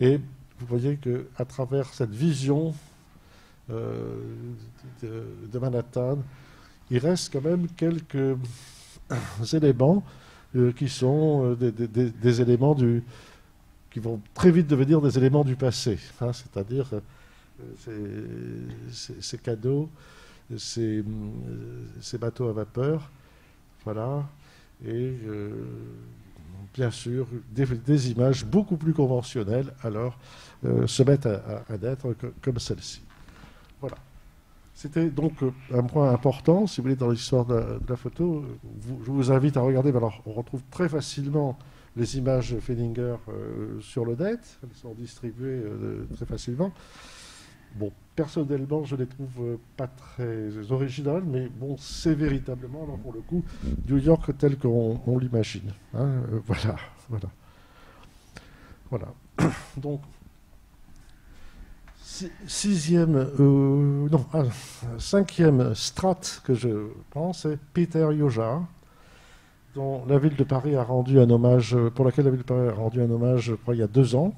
Et vous voyez qu'à travers cette vision euh, de, de Manhattan, il reste quand même quelques éléments euh, qui sont des, des, des éléments du, qui vont très vite devenir des éléments du passé, hein, c'est-à-dire euh, ces, ces cadeaux, Ces, ces bateaux à vapeur, voilà, et euh, bien sûr des, des images beaucoup plus conventionnelles alors euh, se mettent à, à, à naître comme celle-ci. Voilà. C'était donc un point important, si vous voulez, dans l'histoire de, de la photo. Vous, je vous invite à regarder. Alors, on retrouve très facilement les images Feininger euh, sur le net. Elles sont distribuées euh, très facilement. Bon, personnellement, je ne les trouve pas très originales, mais bon, c'est véritablement, alors pour le coup, New York tel qu'on on l'imagine. Hein, euh, voilà, voilà. Voilà. Donc, sixième, euh, non, ah, cinquième strate que je prends, c'est Peter Yoja, dont la ville de Paris a rendu un hommage, pour laquelle la ville de Paris a rendu un hommage, je crois, il y a deux ans.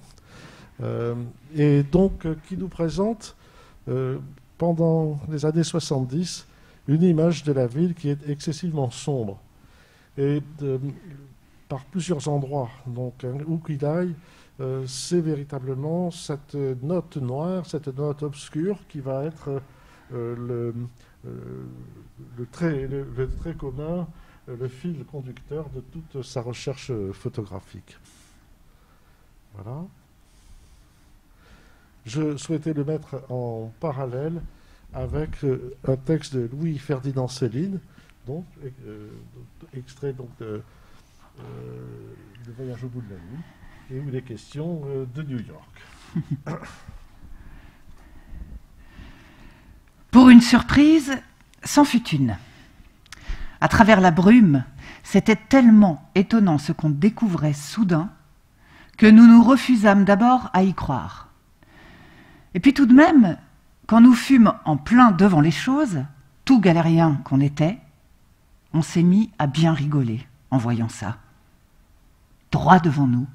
Euh, et donc euh, qui nous présente euh, pendant les années soixante-dix une image de la ville qui est excessivement sombre et euh, par plusieurs endroits, donc hein, où qu'il aille, euh, c'est véritablement cette note noire, cette note obscure qui va être euh, le, euh, le, trait, le, le trait commun, euh, le fil conducteur de toute sa recherche photographique. Voilà. Je souhaitais le mettre en parallèle avec euh, un texte de Louis-Ferdinand Céline, donc, euh, extrait donc, de, euh, de Voyage au bout de la nuit, et où il est question euh, de New York. Pour une surprise, c'en fut une. À travers la brume, c'était tellement étonnant ce qu'on découvrait soudain que nous nous refusâmes d'abord à y croire. Et puis tout de même, quand nous fûmes en plein devant les choses, tout galériens qu'on était, on s'est mis à bien rigoler en voyant ça. Droit devant nous.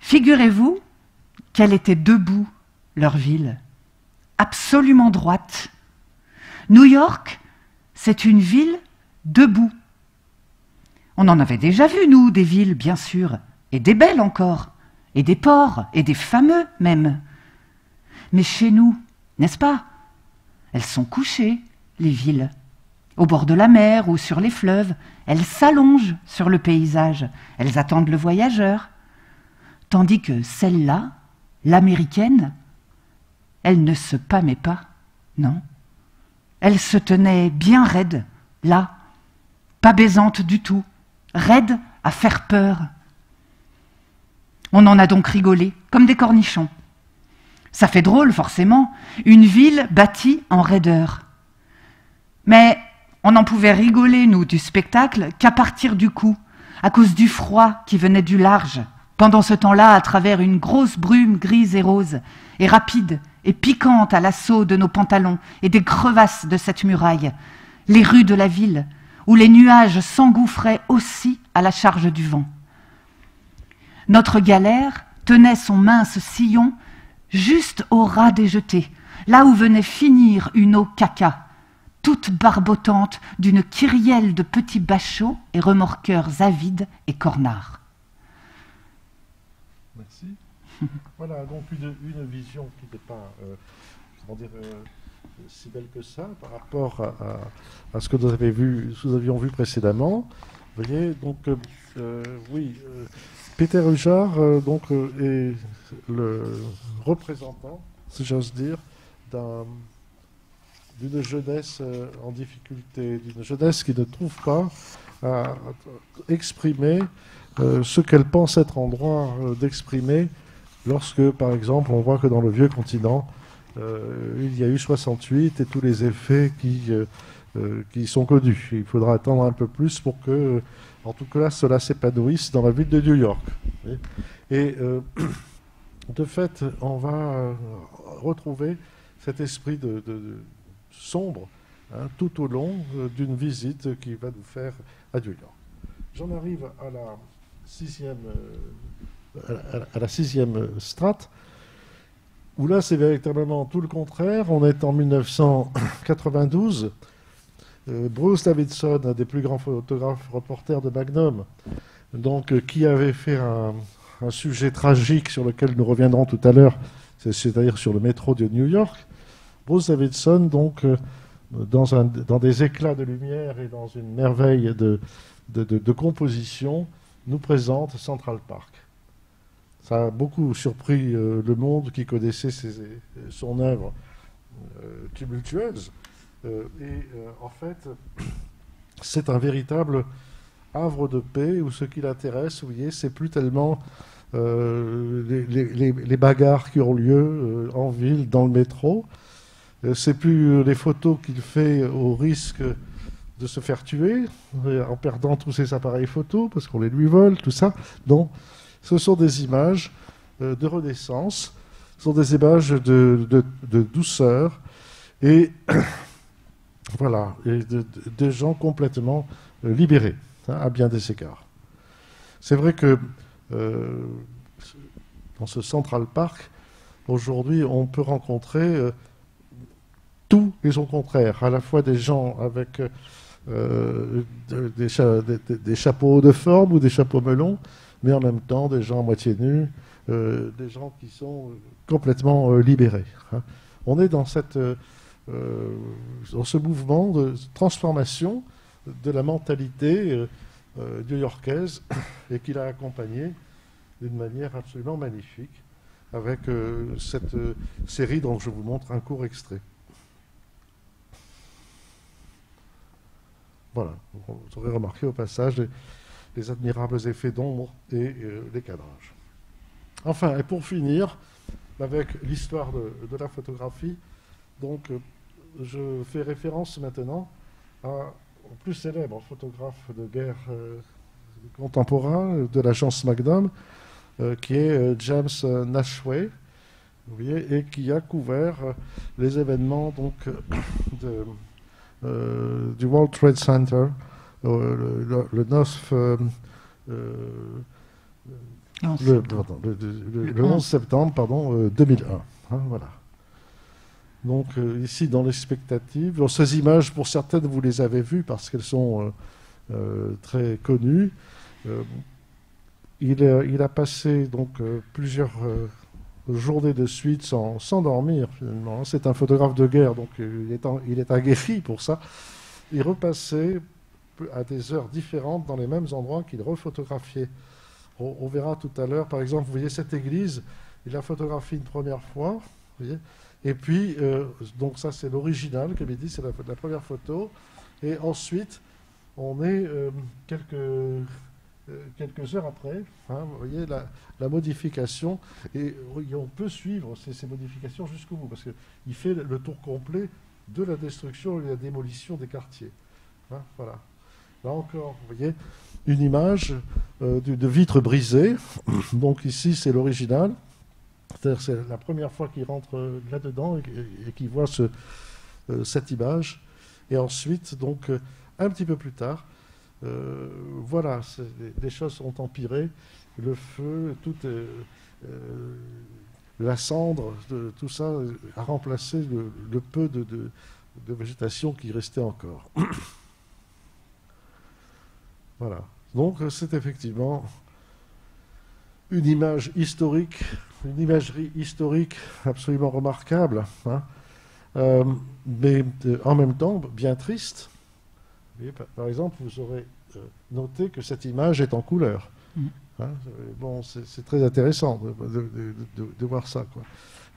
Figurez-vous qu'elle était debout, leur ville, absolument droite. New York, c'est une ville debout. On en avait déjà vu, nous, des villes, bien sûr, et des belles encore. Et des ports, et des fameux même. Mais chez nous, n'est-ce pas? Elles sont couchées, les villes. Au bord de la mer ou sur les fleuves, elles s'allongent sur le paysage, elles attendent le voyageur. Tandis que celle-là, l'américaine, elle ne se pâmait pas, non. Elle se tenait bien raide, là, pas baisante du tout, raide à faire peur. On en a donc rigolé, comme des cornichons. Ça fait drôle, forcément, une ville bâtie en raideur. Mais on n'en pouvait rigoler, nous, du spectacle, qu'à partir du coup, à cause du froid qui venait du large, pendant ce temps-là, à travers une grosse brume grise et rose, et rapide, et piquante à l'assaut de nos pantalons et des crevasses de cette muraille, les rues de la ville, où les nuages s'engouffraient aussi à la charge du vent. Notre galère tenait son mince sillon juste au ras des jetées, là où venait finir une eau caca, toute barbotante d'une kyrielle de petits bachots et remorqueurs avides et cornards. Merci. Voilà, donc une, une vision qui n'est pas euh, comment dire, euh, si belle que ça par rapport à, à, à ce que nous, avez vu, nous avions vu précédemment. Vous voyez, donc, euh, oui, euh, Peter Yoja euh, donc, euh, est le représentant, si j'ose dire, d'un... d'une jeunesse en difficulté, d'une jeunesse qui ne trouve pas à exprimer euh, ce qu'elle pense être en droit euh, d'exprimer lorsque, par exemple, on voit que dans le vieux continent, euh, il y a eu soixante-huit et tous les effets qui, euh, qui sont connus. Il faudra attendre un peu plus pour que, en tout cas, cela s'épanouisse dans la ville de New York. Et euh, de fait, on va retrouver cet esprit de... de, de sombre, hein, tout au long euh, d'une visite qui va nous faire à New York. J'en arrive à la sixième, euh, à la, à la sixième strate, où là c'est véritablement tout le contraire. On est en mille neuf cent quatre-vingt-douze. Euh, Bruce Davidson, un des plus grands photographes reporters de Magnum, donc, euh, qui avait fait un, un sujet tragique sur lequel nous reviendrons tout à l'heure, c'est-à-dire sur le métro de New York. Bruce Davidson, donc, euh, dans, un, dans des éclats de lumière et dans une merveille de, de, de, de composition, nous présente Central Park. Ça a beaucoup surpris euh, le monde qui connaissait ses, son œuvre euh, tumultueuse. Euh, et euh, en fait, c'est un véritable havre de paix où ce qui l'intéresse, vous voyez, c'est plus tellement... Euh, les, les, les bagarres qui ont lieu euh, en ville, dans le métro. Euh, c'est plus les photos qu'il fait au risque de se faire tuer, euh, en perdant tous ses appareils photos, parce qu'on les lui vole, tout ça. Non, ce sont des images euh, de renaissance, ce sont des images de, de, de douceur, et voilà, et de, de gens complètement euh, libérés, hein, à bien des égards. C'est vrai que Euh, dans ce Central Park, aujourd'hui, on peut rencontrer euh, tout et son contraire, à la fois des gens avec euh, de, des, cha des, des chapeaux de forme ou des chapeaux melons, mais en même temps des gens à moitié nus, euh, des gens qui sont complètement euh, libérés. Hein. On est dans, cette, euh, dans ce mouvement de transformation de la mentalité euh, new-yorkaise et qui l'a accompagnée d'une manière absolument magnifique avec euh, cette euh, série dont je vous montre un court extrait. Voilà, vous aurez remarqué au passage les, les admirables effets d'ombre et euh, les cadrages. Enfin, et pour finir, avec l'histoire de, de la photographie, donc euh, je fais référence maintenant à plus célèbre photographe de guerre euh, contemporain de l'agence Magnum, euh, qui est euh, James Nachtwey, vous voyez, et qui a couvert euh, les événements donc, de, euh, du World Trade Center euh, le, le, le neuf euh, euh, le, le, le, le, le onze septembre pardon, euh, deux mille un. Hein, voilà. Donc euh, ici, dans les spectatives, alors, ces images, pour certaines, vous les avez vues parce qu'elles sont euh, euh, très connues. Euh, il, euh, il a passé donc euh, plusieurs euh, journée de suite sans, sans dormir, finalement. C'est un photographe de guerre, donc il est, en, il est aguerri pour ça. Il repassait à des heures différentes dans les mêmes endroits qu'il refotographiait. On, on verra tout à l'heure, par exemple, vous voyez cette église, il la photographie une première fois, vous voyez, et puis, euh, donc ça c'est l'original, comme il dit, c'est la, la première photo, et ensuite, on est euh, quelques... quelques heures après, hein, vous voyez la, la modification, et, et on peut suivre ces, ces modifications jusqu'au bout, parce qu'il fait le tour complet de la destruction et de la démolition des quartiers. Hein, voilà. Là encore, vous voyez, une image euh, de, de vitres brisées. Donc ici, c'est l'original. C'est-à-dire c'est la première fois qu'il rentre là-dedans et, et qu'il voit ce, euh, cette image. Et ensuite, donc, un petit peu plus tard, Euh, voilà, les choses ont empiré, le feu, tout, euh, euh, la cendre, de, tout ça a remplacé le, le peu de, de, de végétation qui restait encore. Voilà, donc c'est effectivement une image historique, une imagerie historique absolument remarquable, hein, euh, mais euh, en même temps bien triste. Par exemple, vous aurez noté que cette image est en couleur. Mmh. Hein, bon, c'est très intéressant de, de, de, de voir ça, quoi.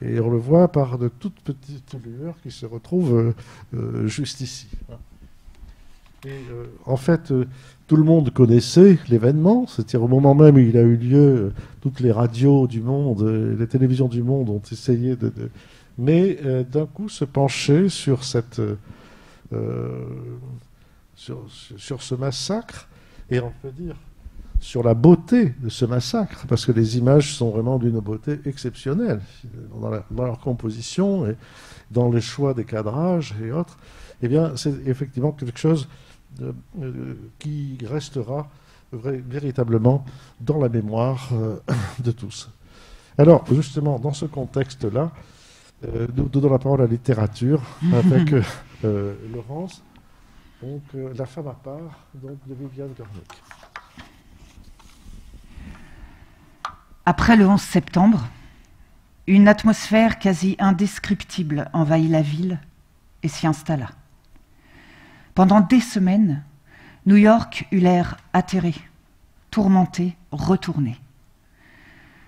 Et on le voit par de toutes petites lueurs qui se retrouvent euh, juste ici. Et euh, en fait, euh, tout le monde connaissait l'événement. C'est-à-dire au moment même où il a eu lieu, toutes les radios du monde, les télévisions du monde ont essayé de... de... Mais euh, d'un coup, se pencher sur cette... Euh, Sur, sur ce massacre, et on peut dire sur la beauté de ce massacre, parce que les images sont vraiment d'une beauté exceptionnelle dans, la, dans leur composition et dans le choix des cadrages et autres. Eh bien, c'est effectivement quelque chose de, euh, qui restera vrai, véritablement dans la mémoire euh, de tous. Alors, justement, dans ce contexte-là, euh, nous donnons la parole à la littérature avec euh, euh, Laurence. Donc, euh, La femme à part, donc, de Vivian Gornick. Après le onze septembre, une atmosphère quasi indescriptible envahit la ville et s'y installa. Pendant des semaines, New York eut l'air atterré, tourmenté, retourné.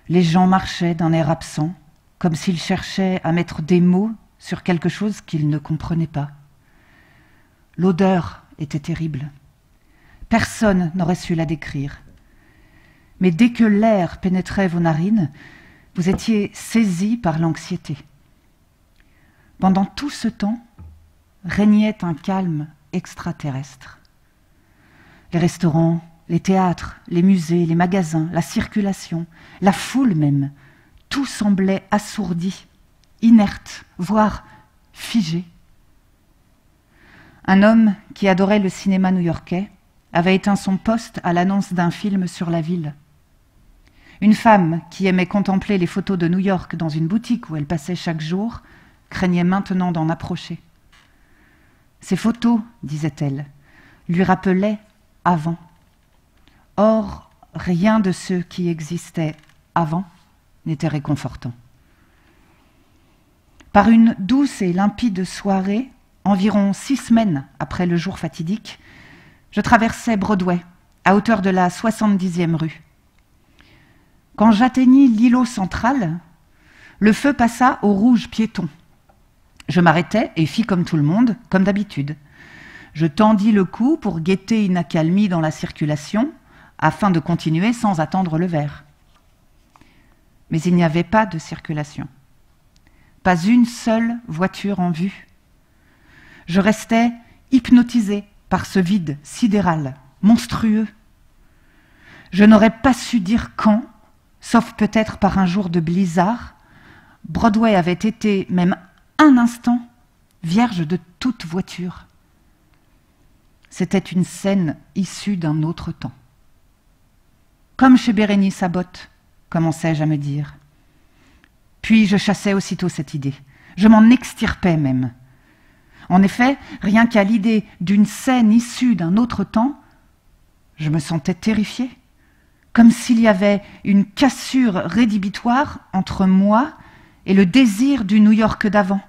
Les gens marchaient d'un air absent, comme s'ils cherchaient à mettre des mots sur quelque chose qu'ils ne comprenaient pas. L'odeur était terrible. Personne n'aurait su la décrire. Mais dès que l'air pénétrait vos narines, vous étiez saisi par l'anxiété. Pendant tout ce temps, régnait un calme extraterrestre. Les restaurants, les théâtres, les musées, les magasins, la circulation, la foule même, tout semblait assourdi, inerte, voire figé. Un homme qui adorait le cinéma new-yorkais avait éteint son poste à l'annonce d'un film sur la ville. Une femme qui aimait contempler les photos de New York dans une boutique où elle passait chaque jour craignait maintenant d'en approcher. Ces photos, disait-elle, lui rappelaient avant. Or, rien de ce qui existait avant n'était réconfortant. Par une douce et limpide soirée, environ six semaines après le jour fatidique, je traversais Broadway, à hauteur de la soixante-dixième rue. Quand j'atteignis l'îlot central, le feu passa au rouge piéton. Je m'arrêtai et fis comme tout le monde, comme d'habitude. Je tendis le cou pour guetter une accalmie dans la circulation, afin de continuer sans attendre le verre. Mais il n'y avait pas de circulation. Pas une seule voiture en vue. Je restais hypnotisé par ce vide sidéral, monstrueux. Je n'aurais pas su dire quand, sauf peut-être par un jour de blizzard, Broadway avait été, même un instant, vierge de toute voiture. C'était une scène issue d'un autre temps. Comme chez Bérénice Abbott, commençais-je à me dire. Puis je chassais aussitôt cette idée. Je m'en extirpais même. En effet, rien qu'à l'idée d'une scène issue d'un autre temps, je me sentais terrifié, comme s'il y avait une cassure rédhibitoire entre moi et le désir du New York d'avant,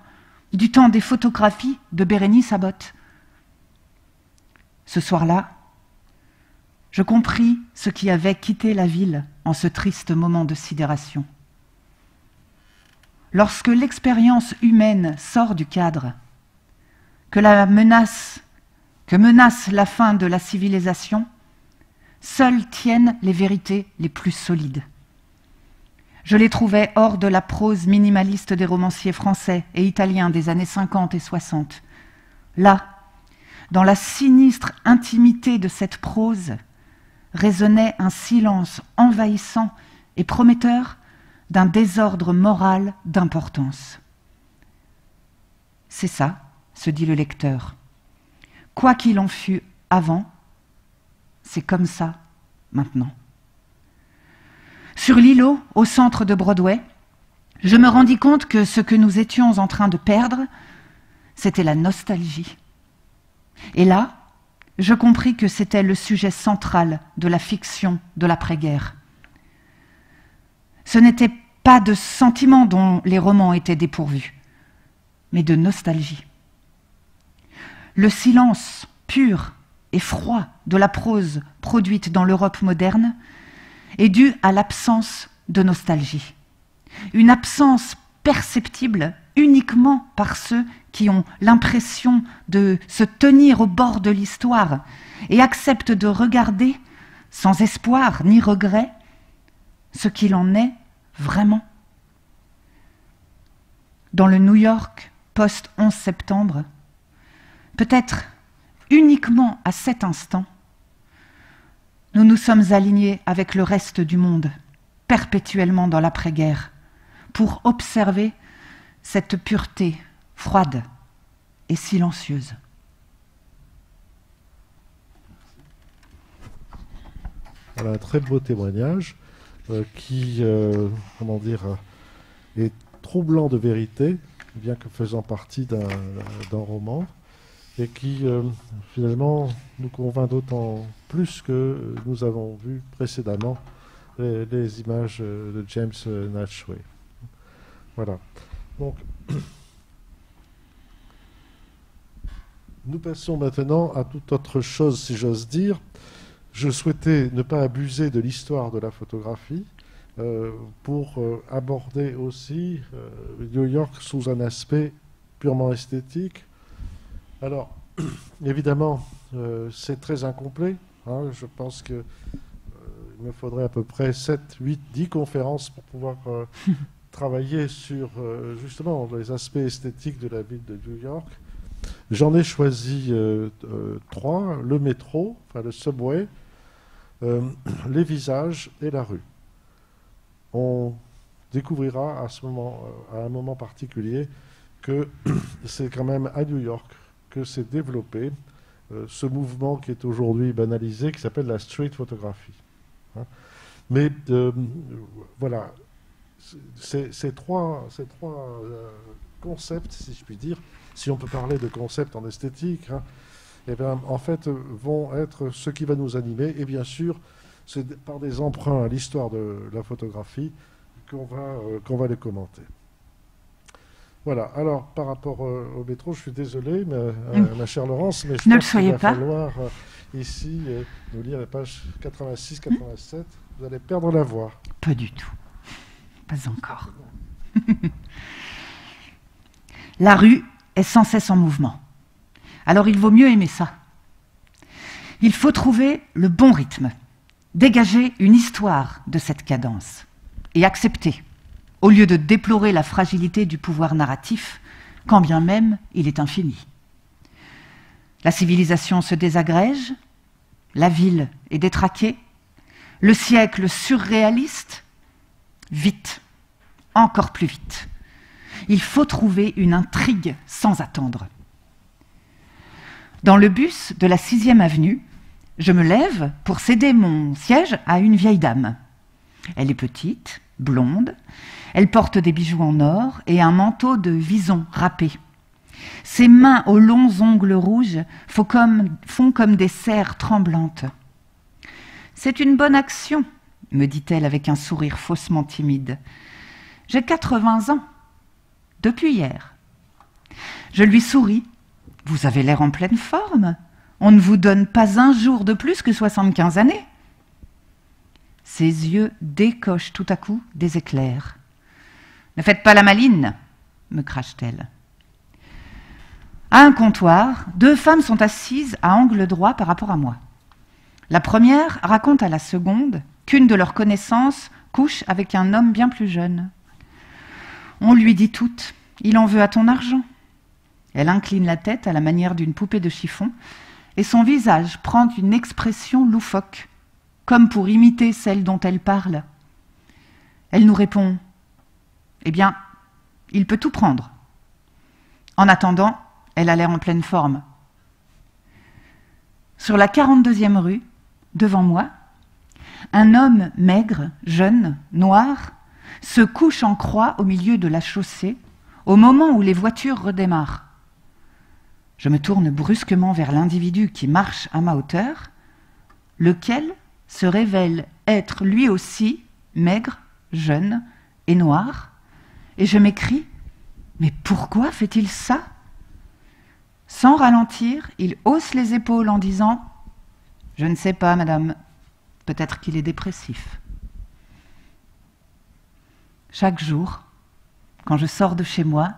du temps des photographies de Bérénice Abbott. Ce soir-là, je compris ce qui avait quitté la ville en ce triste moment de sidération. Lorsque l'expérience humaine sort du cadre, que la menace, que menace la fin de la civilisation, seules tiennent les vérités les plus solides. Je les trouvais hors de la prose minimaliste des romanciers français et italiens des années cinquante et soixante. Là, dans la sinistre intimité de cette prose, résonnait un silence envahissant et prometteur d'un désordre moral d'importance. C'est ça, se dit le lecteur. Quoi qu'il en fût avant, c'est comme ça maintenant. Sur l'îlot, au centre de Broadway, je me rendis compte que ce que nous étions en train de perdre, c'était la nostalgie. Et là, je compris que c'était le sujet central de la fiction de l'après-guerre. Ce n'était pas de sentiments dont les romans étaient dépourvus, mais de nostalgie. Le silence pur et froid de la prose produite dans l'Europe moderne est dû à l'absence de nostalgie. Une absence perceptible uniquement par ceux qui ont l'impression de se tenir au bord de l'histoire et acceptent de regarder, sans espoir ni regret, ce qu'il en est vraiment. Dans le New York post onze septembre, peut-être uniquement à cet instant, nous nous sommes alignés avec le reste du monde, perpétuellement dans l'après-guerre, pour observer cette pureté froide et silencieuse. Voilà un très beau témoignage euh, qui, euh, comment dire, est troublant de vérité, bien que faisant partie d'un roman, et qui, euh, finalement, nous convainc d'autant plus que nous avons vu précédemment les, les images de James Nachtwey. Voilà. Donc, nous passons maintenant à toute autre chose, si j'ose dire. Je souhaitais ne pas abuser de l'histoire de la photographie euh, pour euh, aborder aussi euh, New York sous un aspect purement esthétique. Alors, évidemment, euh, c'est très incomplet. Hein, je pense que euh, il me faudrait à peu près sept, huit, dix conférences pour pouvoir euh, travailler sur euh, justement les aspects esthétiques de la ville de New York. J'en ai choisi euh, euh, trois, le métro, enfin le subway, euh, les visages et la rue. On découvrira à, ce moment, euh, à un moment particulier que c'est quand même à New York que s'est développé euh, ce mouvement qui est aujourd'hui banalisé, qui s'appelle la street photography. Hein. Mais euh, voilà, ces, ces trois, ces trois euh, concepts, si je puis dire, si on peut parler de concepts en esthétique, hein, eh bien, en fait, vont être ce qui va nous animer. Et bien sûr, c'est par des emprunts à l'histoire de la photographie qu'on va, euh, qu'on va les commenter. Voilà. Alors, par rapport euh, au métro, je suis désolé, mais, euh, mmh. ma chère Laurence, mais je ne pense qu'il va falloir euh, ici euh, nous lire la page quatre-vingt-six quatre-vingt-sept. Mmh. Vous allez perdre la voix. Pas du tout. Pas encore. La rue est sans cesse en mouvement. Alors il vaut mieux aimer ça. Il faut trouver le bon rythme, dégager une histoire de cette cadence et accepter, au lieu de déplorer la fragilité du pouvoir narratif, quand bien même il est infini. La civilisation se désagrège, la ville est détraquée, le siècle surréaliste, vite, encore plus vite. Il faut trouver une intrigue sans attendre. Dans le bus de la sixième avenue, je me lève pour céder mon siège à une vieille dame. Elle est petite, blonde, elle porte des bijoux en or et un manteau de vison râpé. Ses mains aux longs ongles rouges font comme, font comme des serres tremblantes. « C'est une bonne action », me dit-elle avec un sourire faussement timide. « J'ai quatre-vingts ans, depuis hier. » Je lui souris. « Vous avez l'air en pleine forme. On ne vous donne pas un jour de plus que soixante-quinze années. » Ses yeux décochent tout à coup des éclairs. « Ne faites pas la maline, me crache-t-elle. » À un comptoir, deux femmes sont assises à angle droit par rapport à moi. La première raconte à la seconde qu'une de leurs connaissances couche avec un homme bien plus jeune. On lui dit toute « Il en veut à ton argent ». Elle incline la tête à la manière d'une poupée de chiffon et son visage prend une expression loufoque, comme pour imiter celle dont elle parle. Elle nous répond « Eh bien, il peut tout prendre ». En attendant, elle a l'air en pleine forme. Sur la quarante-deuxième rue, devant moi, un homme maigre, jeune, noir, se couche en croix au milieu de la chaussée, au moment où les voitures redémarrent. Je me tourne brusquement vers l'individu qui marche à ma hauteur, lequel se révèle être lui aussi maigre, jeune et noir, et je m'écrie « Mais pourquoi fait-il ça ?» Sans ralentir, il hausse les épaules en disant « Je ne sais pas, madame, peut-être qu'il est dépressif. » Chaque jour, quand je sors de chez moi,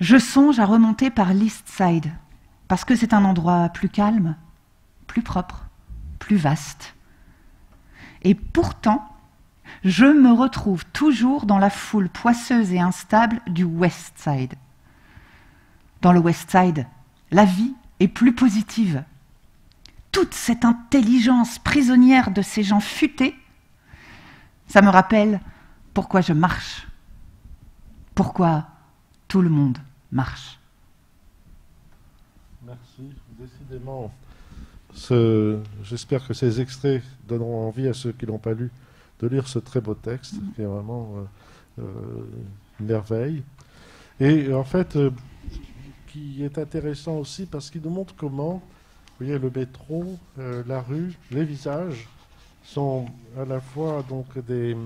je songe à remonter par l'East Side, parce que c'est un endroit plus calme, plus propre, plus vaste. Et pourtant, je me retrouve toujours dans la foule poisseuse et instable du West Side. Dans le West Side, la vie est plus positive. Toute cette intelligence prisonnière de ces gens futés, ça me rappelle pourquoi je marche. Pourquoi tout le monde marche. Merci. Décidément, ce... j'espère que ces extraits donneront envie à ceux qui ne l'ont pas lu de lire ce très beau texte, mmh. qui est vraiment euh, euh, une merveille. Et en fait, euh, qui est intéressant aussi parce qu'il nous montre comment, vous voyez, le métro, euh, la rue, les visages sont à la fois donc des...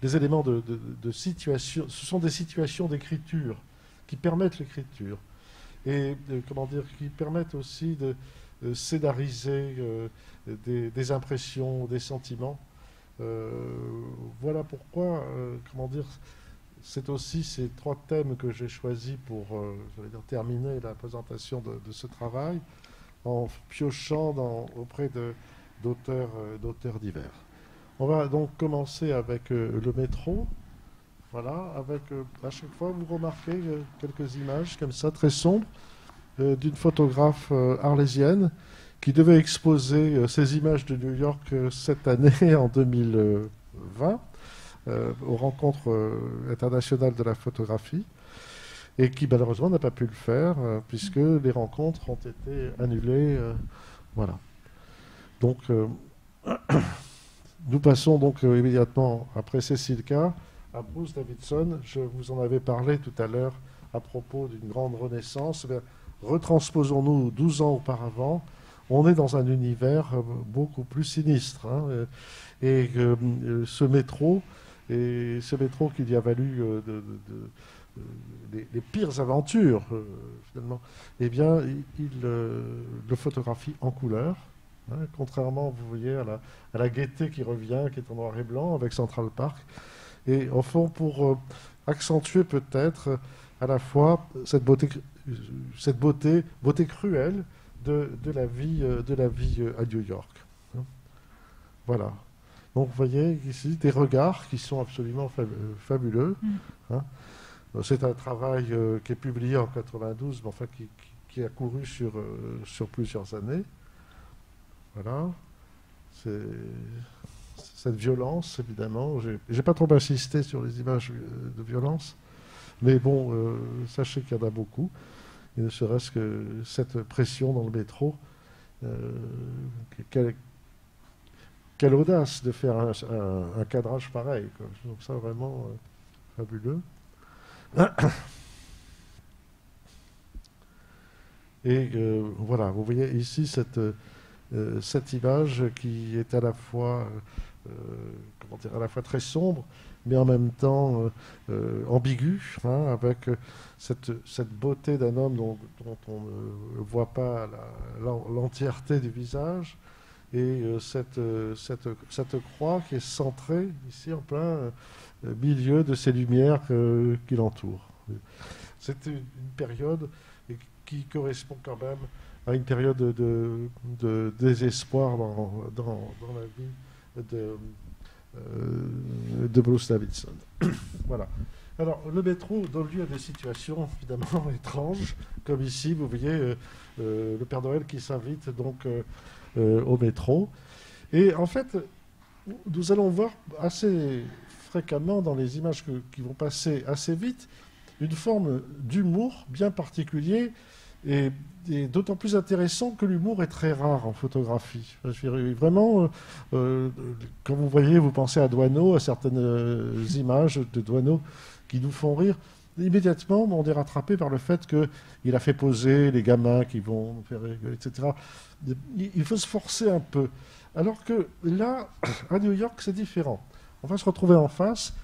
des éléments de, de, de situation, ce sont des situations d'écriture qui permettent l'écriture et euh, comment dire, qui permettent aussi de, de scénariser euh, des, des impressions, des sentiments. Euh, voilà pourquoi, euh, comment dire, c'est aussi ces trois thèmes que j'ai choisis pour euh, je vais dire, terminer la présentation de, de ce travail en piochant dans, auprès de, d'auteurs, euh, d'auteurs divers. On va donc commencer avec euh, le métro. Voilà, avec euh, à chaque fois, vous remarquez euh, quelques images comme ça, très sombres, euh, d'une photographe euh, arlésienne qui devait exposer euh, ces images de New York euh, cette année, en deux mille vingt, euh, aux rencontres euh, internationales de la photographie, et qui malheureusement n'a pas pu le faire, euh, puisque les rencontres ont été annulées. Euh, voilà. Donc... Euh, nous passons donc euh, immédiatement après Cécile K à Bruce Davidson. Je vous en avais parlé tout à l'heure à propos d'une grande renaissance. Eh bien, retransposons-nous douze ans auparavant. On est dans un univers euh, beaucoup plus sinistre. Hein, et et euh, ce métro, et ce métro qui lui a valu euh, de, de, de, les, les pires aventures, euh, finalement, eh bien, il euh, le photographie en couleur. Contrairement, vous voyez, à la, à la gaieté qui revient, qui est en noir et blanc, avec Central Park. Et au fond, pour euh, accentuer peut-être euh, à la fois cette beauté, cette beauté, beauté cruelle de, de la vie, euh, de la vie euh, à New York. Voilà. Donc, vous voyez ici des regards qui sont absolument fab fabuleux. Mmh. Hein. C'est un travail euh, qui est publié en quatre-vingt-douze, mais enfin qui, qui a couru sur, euh, sur plusieurs années. Voilà, c'est cette violence, évidemment. J'ai pas trop insisté sur les images de violence, mais bon, euh, sachez qu'il y en a beaucoup. Et ne serait-ce que cette pression dans le métro, euh, quelle, quelle audace de faire un, un, un cadrage pareil, quoi. Je trouve ça vraiment euh, fabuleux. Et euh, voilà, vous voyez ici cette... euh, cette image qui est à la fois, euh, comment dire, à la fois très sombre, mais en même temps euh, euh, ambiguë, hein, avec cette, cette beauté d'un homme dont, dont on ne voit pas l'entièreté du visage, et euh, cette, euh, cette, cette croix qui est centrée ici en plein euh, milieu de ces lumières euh, qui l'entourent. C'était une période qui correspond quand même à une période de, de, de désespoir dans, dans, dans la vie de, euh, de Bruce Davidson. Voilà. Alors, le métro donne lieu à des situations évidemment étranges, comme ici, vous voyez euh, euh, le Père Noël qui s'invite donc euh, euh, au métro. Et en fait, nous allons voir assez fréquemment dans les images que, qui vont passer assez vite, une forme d'humour bien particulier et, et d'autant plus intéressant que l'humour est très rare en photographie. Je dirais, vraiment, euh, quand vous voyez, vous pensez à Doineau, à certaines euh, images de Doineau qui nous font rire. Immédiatement, on est rattrapé par le fait qu'il a fait poser les gamins qui vont nous faire rigoler, et cetera. Il faut se forcer un peu. Alors que là, à New York, c'est différent. On va se retrouver en face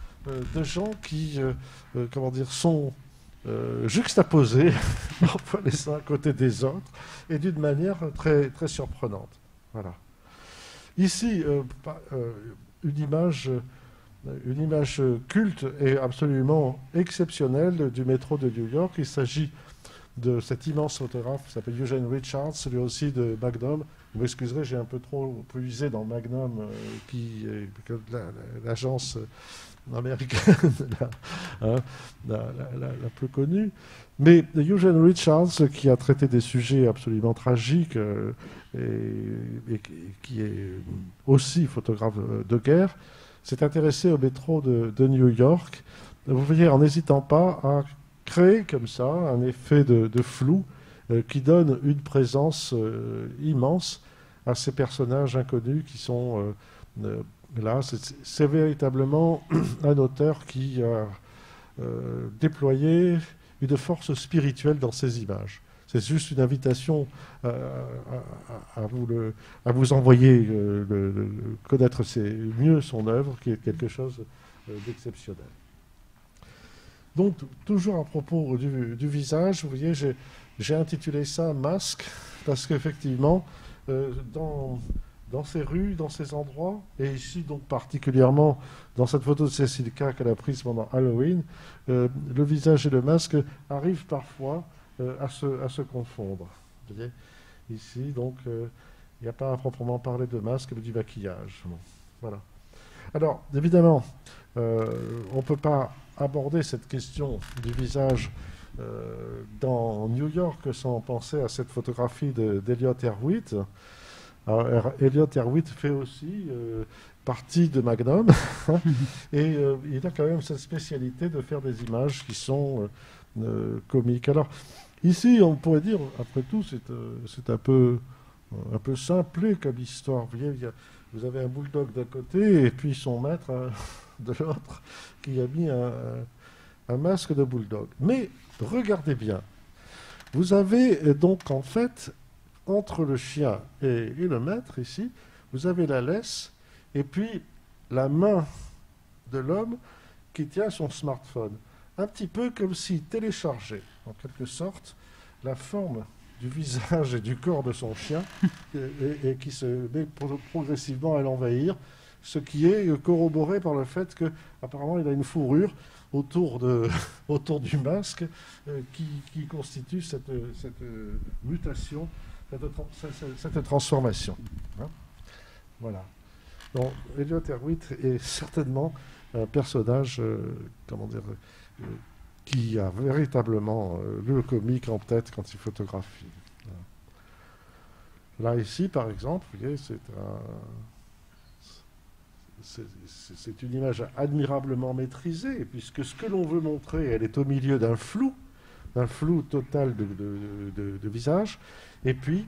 de gens qui, euh, euh, comment dire, sont euh, juxtaposés, parfois les uns à côté des autres, et d'une manière très, très surprenante. Voilà. Ici, euh, euh, une image, une image culte et absolument exceptionnelle du métro de New York. Il s'agit de cet immense photographe qui s'appelle Eugène Richards, lui aussi de Magnum. Vous m'excuserez, j'ai un peu trop puisé dans Magnum, euh, qui est l'agence américaine la, hein, la, la, la, la plus connue. Mais Eugène Richards, qui a traité des sujets absolument tragiques euh, et, et qui est aussi photographe de guerre, s'est intéressé au métro de, de New York, vous voyez, en n'hésitant pas à créer comme ça un effet de, de flou euh, qui donne une présence euh, immense à ces personnages inconnus qui sont euh, euh, là, c'est véritablement un auteur qui a euh, déployé une force spirituelle dans ses images. C'est juste une invitation euh, à, à, vous le, à vous envoyer euh, le, le, connaître ses, mieux son œuvre, qui est quelque chose euh, d'exceptionnel. Donc, toujours à propos du, du visage, vous voyez, j'ai intitulé ça « Masque » parce qu'effectivement, euh, dans... dans ces rues, dans ces endroits, et ici donc particulièrement dans cette photo de Cécile K qu'elle a prise pendant Halloween, euh, le visage et le masque arrivent parfois euh, à, se, à se confondre. Vous voyez ici, donc, il euh, n'y a pas à proprement parler de masque, mais du maquillage. Bon. Voilà. Alors, évidemment, euh, on ne peut pas aborder cette question du visage euh, dans New York sans penser à cette photographie d'Eliot Erwitt. Alors, Eliot Erwitt fait aussi euh, partie de Magnum et euh, il a quand même cette spécialité de faire des images qui sont euh, euh, comiques. Alors ici, on pourrait dire, après tout, c'est euh, un, peu, un peu simplé comme histoire. Vous voyez, vous avez un bulldog d'un côté et puis son maître euh, de l'autre qui a mis un, un masque de bulldog. Mais regardez bien, vous avez donc en fait... entre le chien et, et le maître, ici, vous avez la laisse et puis la main de l'homme qui tient son smartphone. Un petit peu comme s'il téléchargeait, en quelque sorte, la forme du visage et du corps de son chien et, et, et qui se met progressivement à l'envahir, ce qui est corroboré par le fait qu'apparemment il a une fourrure autour, de, autour du masque euh, qui, qui constitue cette, cette euh, mutation, cette transformation. Hein? Voilà. Donc, Eliot Erwitt est certainement un personnage, euh, comment dire, euh, qui a véritablement euh, le comique en tête quand il photographie. Voilà. Là, ici, par exemple, vous voyez, c'est un... c'est une image admirablement maîtrisée, puisque ce que l'on veut montrer, elle est au milieu d'un flou, d'un flou total de, de, de, de visage. Et puis,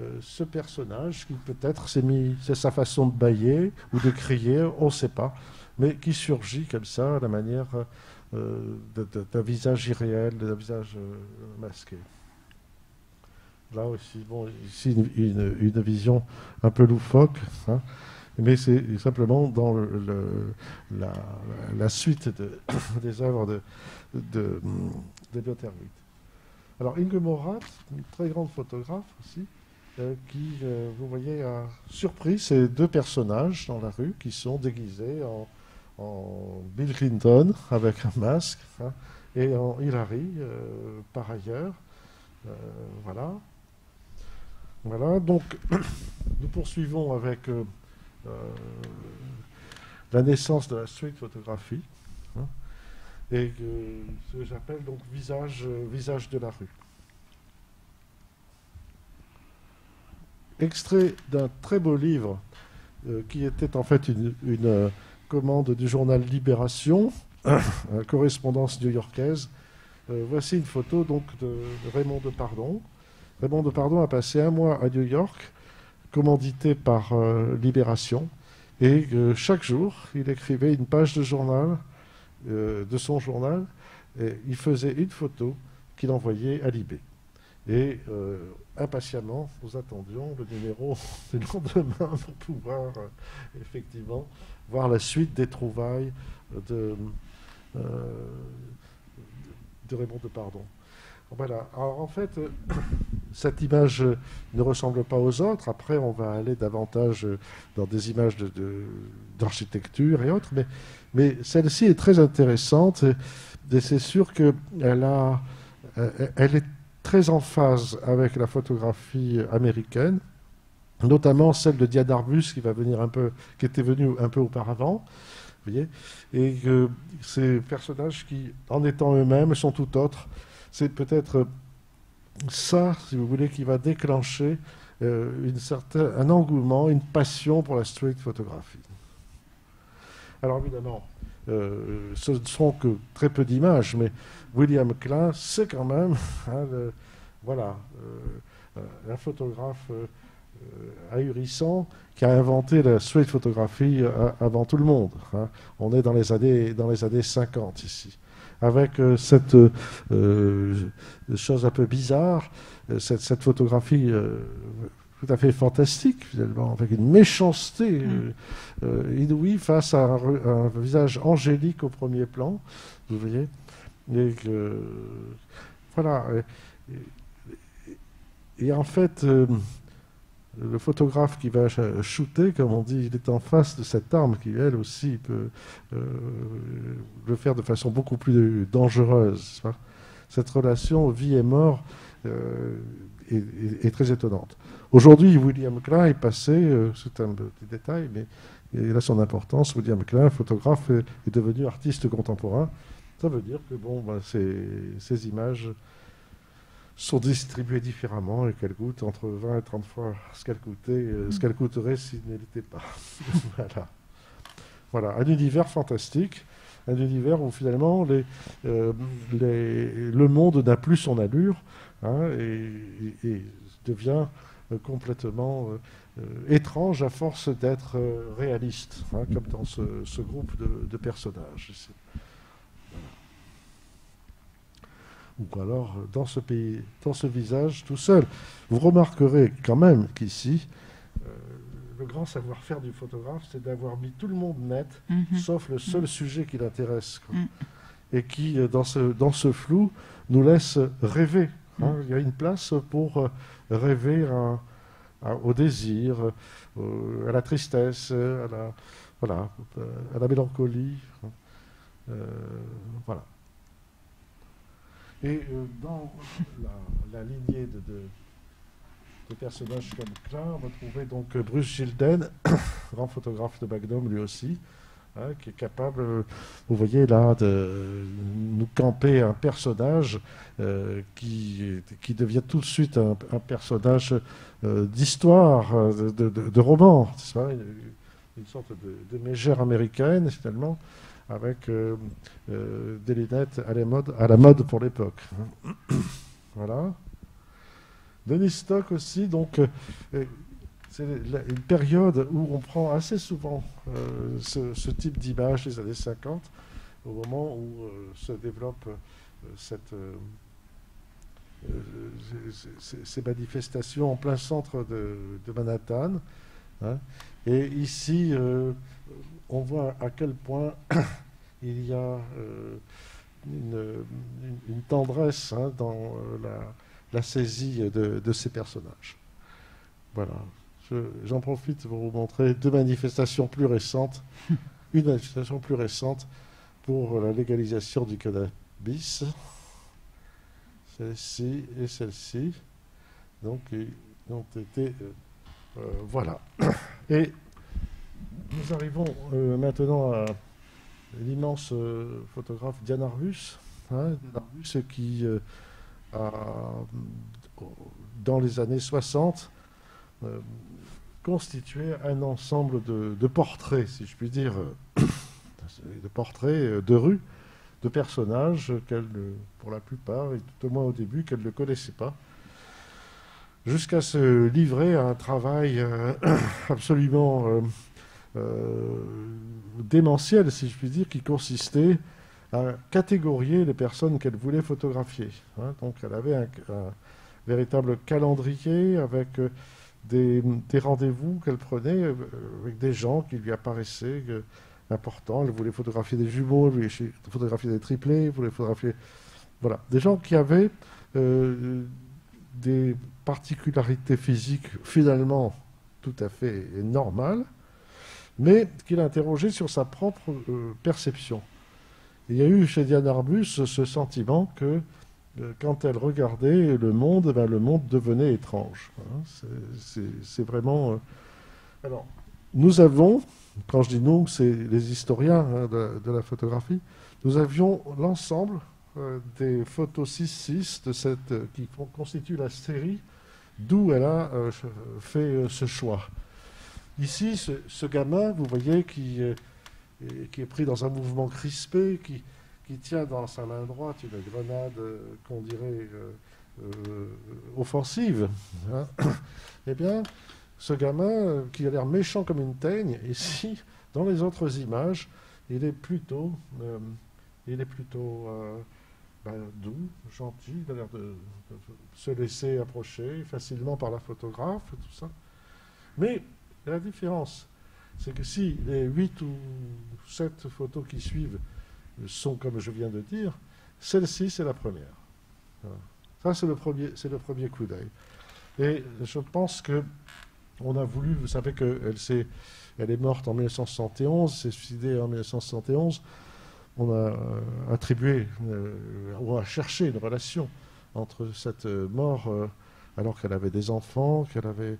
euh, ce personnage qui peut-être s'est mis, c'est sa façon de bâiller ou de crier, on ne sait pas, mais qui surgit comme ça à la manière euh, d'un visage irréel, d'un visage euh, masqué. Là aussi, bon, ici une, une, une vision un peu loufoque, hein, mais c'est simplement dans le, le, la, la suite de, des œuvres de, de, de Eliot Erwitt. Alors Inge Morath, une très grande photographe aussi, euh, qui, euh, vous voyez, a surpris ces deux personnages dans la rue qui sont déguisés en, en Bill Clinton avec un masque, hein, et en Hillary euh, par ailleurs. Euh, voilà. Voilà, donc nous poursuivons avec euh, euh, la naissance de la street photographie, hein, et euh, ce que j'appelle donc visage, euh, visage de la rue. Extrait d'un très beau livre euh, qui était en fait une, une euh, commande du journal Libération, correspondance new-yorkaise. Euh, voici une photo donc de Raymond Depardon. Raymond Depardon a passé un mois à New York, commandité par euh, Libération, et euh, chaque jour, il écrivait une page de journal, euh, de son journal, et il faisait une photo qu'il envoyait à Libé. Et euh, impatiemment, nous attendions le numéro du lendemain pour pouvoir euh, effectivement voir la suite des trouvailles de... Euh, de Raymond Depardon. Voilà. Alors en fait, euh, cette image ne ressemble pas aux autres. Après, on va aller davantage dans des images d'architecture de, de, et autres. Mais, mais celle-ci est très intéressante. Et, et c'est sûr qu'elle a, elle est très en phase avec la photographie américaine, notamment celle de Diane Arbus qui va venir un peu, qui était venue un peu auparavant. Et euh, ces personnages qui, en étant eux-mêmes, sont tout autres. C'est peut-être ça, si vous voulez, qui va déclencher euh, une certaine, un engouement, une passion pour la street photographie. Alors évidemment, euh, ce ne sont que très peu d'images, mais William Klein, c'est quand même, hein, le, voilà, euh, un photographe euh, ahurissant, qui a inventé la street photographie avant tout le monde. Hein. On est dans les années, dans les années cinquante ici, avec euh, cette euh, chose un peu bizarre, cette, cette photographie euh, tout à fait fantastique finalement, avec une méchanceté euh, inouïe face à un, un visage angélique au premier plan, vous voyez. Et euh, voilà. Et, et, et en fait. Euh, Le photographe qui va shooter, comme on dit, il est en face de cette arme qui, elle aussi, peut euh, le faire de façon beaucoup plus dangereuse. Cette relation vie et mort euh, est, est, est très étonnante. Aujourd'hui, William Klein est passé, euh, c'est un petit détail, mais il a son importance. William Klein, photographe, est, est devenu artiste contemporain. Ça veut dire que bon, ben, ces images sont distribuées différemment et qu'elles coûtent entre vingt et trente fois ce qu'elles coûtaient, euh, ce qu'elles coûteraient s'il n'était pas. Voilà. Voilà, un univers fantastique, un univers où finalement les, euh, les, le monde n'a plus son allure, hein, et, et, et devient euh, complètement euh, euh, étrange à force d'être euh, réaliste, hein, comme dans ce, ce groupe de, de personnages ici. Ou alors dans ce pays, dans ce visage tout seul. Vous remarquerez quand même qu'ici, euh, le grand savoir-faire du photographe, c'est d'avoir mis tout le monde net, mm-hmm. sauf le seul mm-hmm. sujet qui l'intéresse, quoi. Mm-hmm. Et qui, dans ce, dans ce flou, nous laisse rêver. Hein. Mm-hmm. Il y a une place pour rêver à, à, au désir, euh, à la tristesse, à la, voilà, à la mélancolie. Euh, voilà. Et euh, dans la, la lignée de, de, de personnages comme Klein, on va trouver donc Bruce Gilden, grand photographe de Magnum lui aussi, hein, qui est capable, vous voyez là, de nous camper un personnage euh, qui, qui devient tout de suite un, un personnage euh, d'histoire, de, de, de, de roman, une, une sorte de, de mégère américaine finalement, avec euh, euh, des lunettes à la mode, à la mode pour l'époque. Voilà. Denis Stock aussi, donc, euh, c'est une période où on prend assez souvent euh, ce, ce type d'image des années cinquante, au moment où euh, se développe euh, cette, euh, ces, ces manifestations en plein centre de, de Manhattan. Hein. Et ici, euh, on voit à quel point il y a euh, une, une, une tendresse hein, dans la, la saisie de, de ces personnages. Voilà. J'en profite pour vous montrer deux manifestations plus récentes. Une manifestation plus récente pour la légalisation du cannabis. Celle-ci et celle-ci. Donc, ils ont été... Euh, voilà. Et nous arrivons euh, maintenant à l'immense euh, photographe Diane Arbus. Hein, Diane Arbus qui, euh, a, dans les années soixante, euh, constitué un ensemble de, de portraits, si je puis dire, de portraits de rue, de personnages qu'elle, pour la plupart, et tout au moins au début, qu'elle ne connaissait pas, jusqu'à se livrer à un travail euh, absolument euh, euh, démentiel, si je puis dire, qui consistait à catégorier les personnes qu'elle voulait photographier. Hein. Donc elle avait un, un véritable calendrier avec des, des rendez-vous qu'elle prenait avec des gens qui lui apparaissaient euh, importants. Elle voulait photographier des jumeaux, elle voulait photographier des triplés, elle voulait photographier... Voilà, des gens qui avaient euh, des... particularité physique finalement tout à fait normale, mais qu'il a interrogé sur sa propre euh, perception. Il y a eu chez Diane Arbus ce sentiment que euh, quand elle regardait le monde, ben, le monde devenait étrange. Hein. C'est vraiment... Euh... Alors, nous avons, quand je dis nous, c'est les historiens hein, de, de la photographie, nous avions l'ensemble euh, des photos six six de cette, euh, qui constituent la série d'où elle a euh, fait euh, ce choix. Ici, ce, ce gamin, vous voyez, qui, euh, qui est pris dans un mouvement crispé, qui, qui tient dans sa main droite une grenade euh, qu'on dirait euh, euh, offensive. Hein. Eh bien, ce gamin, euh, qui a l'air méchant comme une teigne, ici, dans les autres images, il est plutôt, euh, il est plutôt euh, ben, doux, gentil, il a l'air de, de, de se laisser approcher facilement par la photographe, tout ça. Mais la différence, c'est que si les huit ou sept photos qui suivent sont comme je viens de dire, celle-ci, c'est la première. Voilà. Ça, c'est le premier, c'est le premier coup d'œil. Et je pense que on a voulu, vous savez qu'elle s'est, elle est morte en mille neuf cent soixante et onze, s'est suicidée en mille neuf cent soixante et onze. On a attribué euh, ou a cherché une relation entre cette mort, euh, alors qu'elle avait des enfants, qu'elle avait,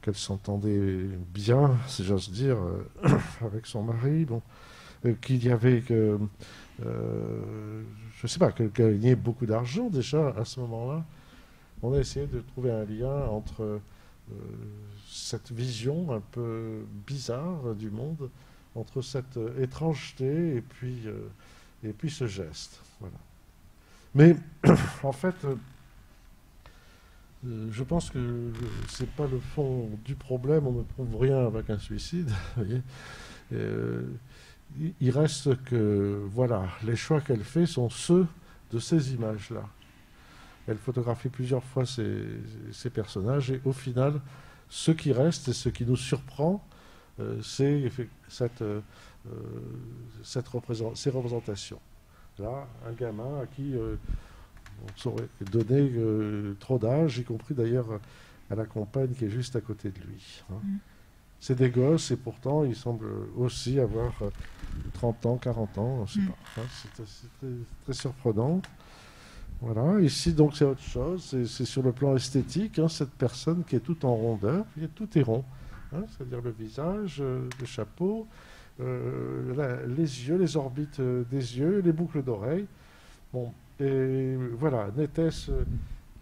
qu'elle s'entendait bien, si j'ose dire, euh, avec son mari, bon, euh, qu'il y avait, que, euh, je ne sais pas, qu'elle gagnait beaucoup d'argent déjà à ce moment-là. On a essayé de trouver un lien entre euh, cette vision un peu bizarre du monde, entre cette euh, étrangeté et puis, euh, et puis ce geste. Voilà. Mais en fait, euh, je pense que ce n'est pas le fond du problème, on ne prouve rien avec un suicide. Voyez. Euh, il reste que, voilà, les choix qu'elle fait sont ceux de ces images-là. Elle photographie plusieurs fois ces, ces personnages et au final, ce qui reste et ce qui nous surprend, Euh, c'est cette, euh, cette représent ces représentations. Là, un gamin à qui euh, on saurait donner euh, trop d'âge, y compris d'ailleurs à la compagne qui est juste à côté de lui. Hein. Mmh. C'est des gosses et pourtant ils semblent aussi avoir euh, trente ans, quarante ans, on sait mmh. pas. Hein. C'est très, très surprenant. Voilà, ici donc c'est autre chose, c'est sur le plan esthétique, hein, cette personne qui est toute en rondeur, tout est rond. Hein, c'est-à-dire le visage, euh, le chapeau, euh, la, les yeux, les orbites euh, des yeux, les boucles d'oreilles. Bon, et voilà, n'était-ce euh,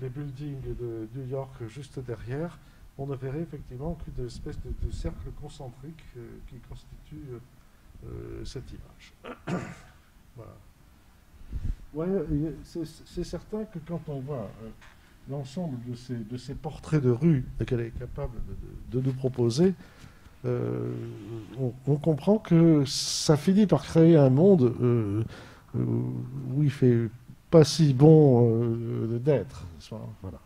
les buildings de New York juste derrière, on ne verrait effectivement qu'une espèce de, de cercle concentrique euh, qui constitue euh, euh, cette image. Voilà. Ouais, c'est certain que quand on voit... Euh, l'ensemble de ces, de ces portraits de rue qu'elle est capable de, de, de nous proposer, euh, on, on comprend que ça finit par créer un monde euh, où il fait pas si bon euh, d'être. Voilà.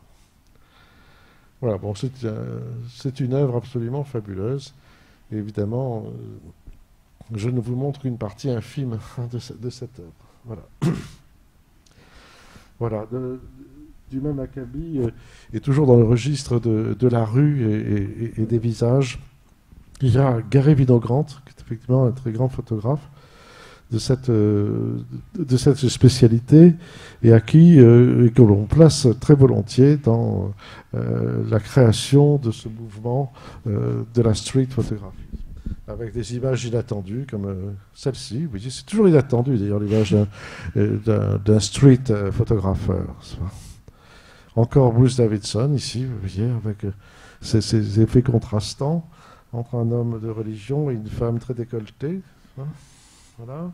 Voilà, bon, c'est euh, une œuvre absolument fabuleuse. Et évidemment, euh, je ne vous montre qu'une partie infime de, ce, de cette œuvre. Voilà. Voilà. De, du même acabit, euh, et toujours dans le registre de, de la rue et, et, et des visages, il y a Gary Winogrand, qui est effectivement un très grand photographe de cette, euh, de cette spécialité, et à qui euh, et que l'on place très volontiers dans euh, la création de ce mouvement euh, de la street photographie, avec des images inattendues comme euh, celle-ci. Oui, c'est toujours inattendu d'ailleurs l'image d'un street euh, photographeur. Encore Bruce Davidson ici, vous voyez, avec euh, ces, ces effets contrastants entre un homme de religion et une femme très décolletée. Hein, voilà.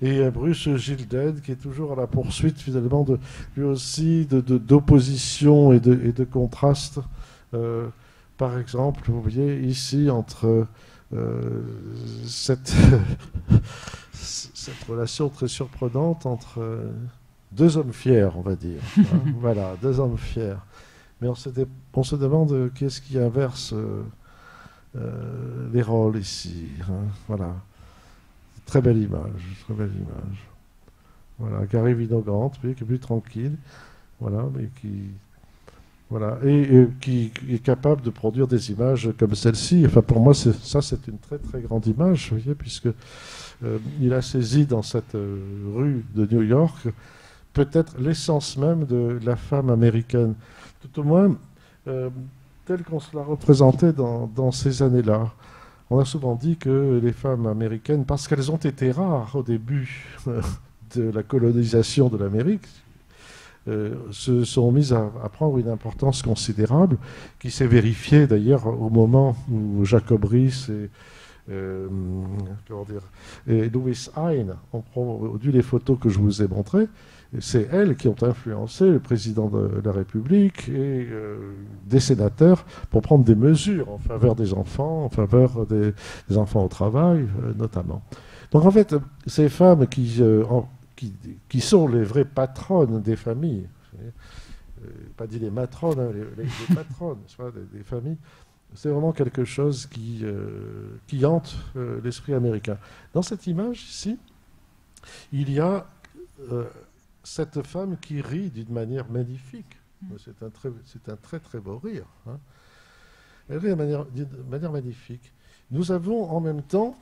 Et euh, Bruce Gilden, qui est toujours à la poursuite finalement de, lui aussi d'opposition et de, et de contraste. Euh, par exemple, vous voyez ici entre euh, cette, cette relation très surprenante entre... Euh, deux hommes fiers, on va dire. Hein. Voilà, deux hommes fiers. Mais on se, on se demande qu'est-ce qui inverse euh, euh, les rôles ici. Hein. Voilà. Très belle image, très belle image. Voilà, Gary Winogrand, qui est plus tranquille, voilà, mais qui, voilà, et, et qui est capable de produire des images comme celle-ci. Enfin, pour moi, ça, c'est une très très grande image, vous voyez, puisque euh, il a saisi dans cette euh, rue de New York peut-être l'essence même de la femme américaine, tout au moins euh, telle qu'on se la représentait dans, dans ces années-là. On a souvent dit que les femmes américaines, parce qu'elles ont été rares au début euh, de la colonisation de l'Amérique, euh, se sont mises à, à prendre une importance considérable, qui s'est vérifiée d'ailleurs au moment où Jacob Riis et Euh, comment dire, et Lewis Hine ont produit les photos que je vous ai montrées. C'est elles qui ont influencé le président de la République et euh, des sénateurs pour prendre des mesures en faveur des enfants, en faveur des, des enfants au travail, euh, notamment. Donc en fait, ces femmes qui, euh, en, qui, qui sont les vraies patronnes des familles, euh, pas dit les matrones, hein, les, les, les patronnes soit des, des familles, c'est vraiment quelque chose qui, euh, qui hante euh, l'esprit américain. Dans cette image ici, il y a euh, cette femme qui rit d'une manière magnifique. C'est un, un très très beau rire. Hein. Elle rit d'une manière, manière magnifique. Nous avons en même temps,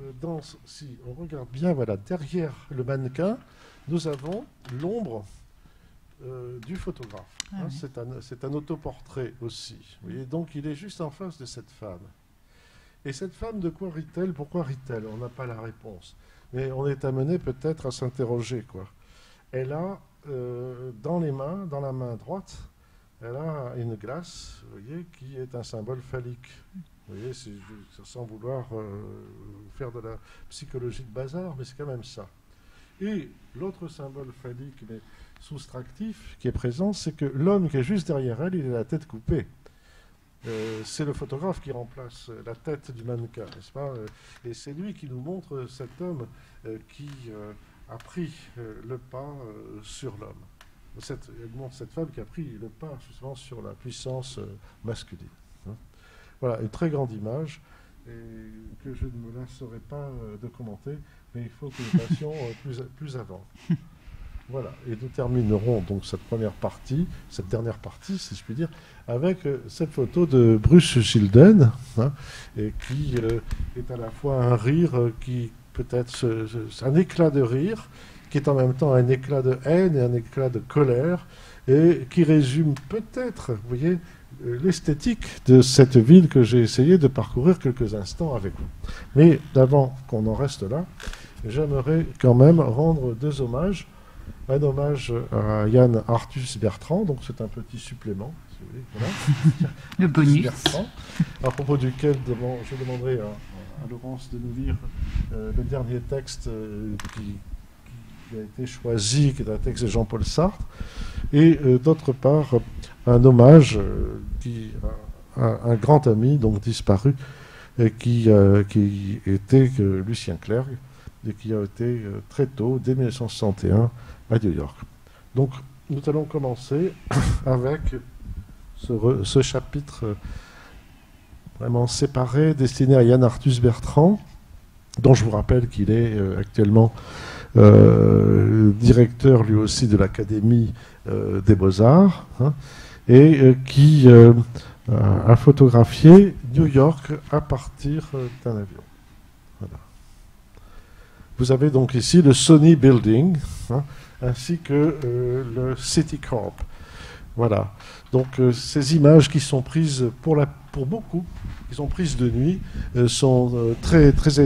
euh, dans, si on regarde bien, voilà, derrière le mannequin, nous avons l'ombre Euh, du photographe. Ah hein, oui. C'est un, c'est un autoportrait aussi. Vous voyez, donc il est juste en face de cette femme. Et cette femme, de quoi rit-elle? Pourquoi rit-elle? On n'a pas la réponse. Mais on est amené peut-être à s'interroger. Elle a euh, dans les mains, dans la main droite, elle a une glace, vous voyez, qui est un symbole phallique. Vous voyez, c'est, sans vouloir euh, faire de la psychologie de bazar, mais c'est quand même ça. Et l'autre symbole phallique, mais soustractif, qui est présent, c'est que l'homme qui est juste derrière elle, il a la tête coupée. Euh, c'est le photographe qui remplace la tête du mannequin, n'est-ce pas? Et c'est lui qui nous montre cet homme euh, qui euh, a pris euh, le pas euh, sur l'homme. Cette, cette femme qui a pris le pas justement sur la puissance euh, masculine. Hein. Voilà, une très grande image, et que je ne me lasserai pas euh, de commenter, mais il faut que nous passions euh, plus, plus avant. Voilà, et nous terminerons donc cette première partie, cette dernière partie, si je puis dire, avec euh, cette photo de Bruce Gilden, hein, et qui euh, est à la fois un rire euh, qui peut-être un éclat de rire, qui est en même temps un éclat de haine et un éclat de colère, et qui résume peut-être, vous voyez, l'esthétique de cette ville que j'ai essayé de parcourir quelques instants avec vous. Mais avant qu'on en reste là, j'aimerais quand même rendre deux hommages. Un hommage à Yann Arthus-Bertrand, donc c'est un petit supplément, si vous voulez, voilà. Le bonus. À propos duquel je demanderai à, à Laurence de nous lire euh, le dernier texte euh, qui, qui a été choisi, qui est un texte de Jean-Paul Sartre, et euh, d'autre part un hommage euh, qui, à, à un grand ami donc disparu, et qui, euh, qui était euh, Lucien Clergue, de Quilloté euh, très tôt, dès mille neuf cent soixante et un, à New York. Donc, nous allons commencer avec ce, re, ce chapitre euh, vraiment séparé, destiné à Yann Arthus-Bertrand, dont je vous rappelle qu'il est euh, actuellement euh, directeur lui aussi de l'Académie euh, des Beaux-Arts, hein, et euh, qui euh, a photographié New York à partir euh, d'un avion. Voilà. Vous avez donc ici le Sony Building, hein, ainsi que euh, le Citicorp. Voilà. Donc euh, ces images qui sont prises pour, la, pour beaucoup, qui sont prises de nuit, euh, sont euh, très, très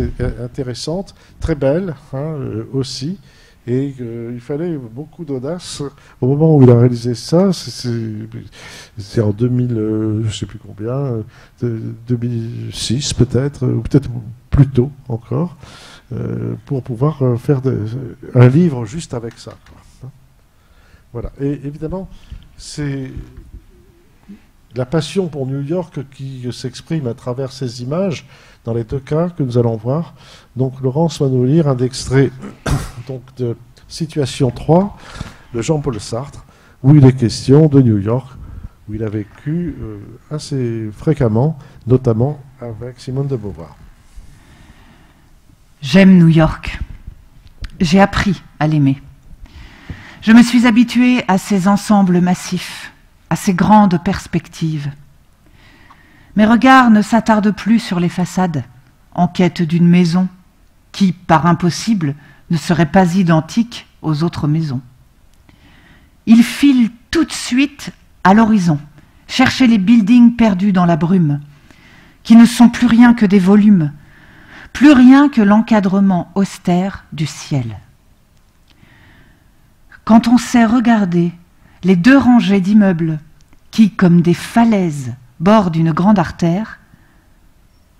intéressantes, très belles hein, euh, aussi. Et euh, il fallait beaucoup d'audace. Au moment où il a réalisé ça, c'est en deux mille, euh, je ne sais plus combien, euh, deux mille six peut-être, ou peut-être plus tôt encore, euh, pour pouvoir faire de, un livre juste avec ça. Voilà. Et évidemment, c'est la passion pour New York qui s'exprime à travers ces images, dans les deux cas que nous allons voir. Donc Laurence va nous lire un extrait donc, de Situation trois de Jean-Paul Sartre, où il est question de New York, où il a vécu euh, assez fréquemment, notamment avec Simone de Beauvoir. J'aime New York. J'ai appris à l'aimer. Je me suis habituée à ces ensembles massifs, à ces grandes perspectives. Mes regards ne s'attardent plus sur les façades, en quête d'une maison qui, par impossible, ne serait pas identique aux autres maisons. Ils filent tout de suite à l'horizon, chercher les buildings perdus dans la brume, qui ne sont plus rien que des volumes, plus rien que l'encadrement austère du ciel. Quand on sait regarder les deux rangées d'immeubles qui, comme des falaises, bord d'une grande artère,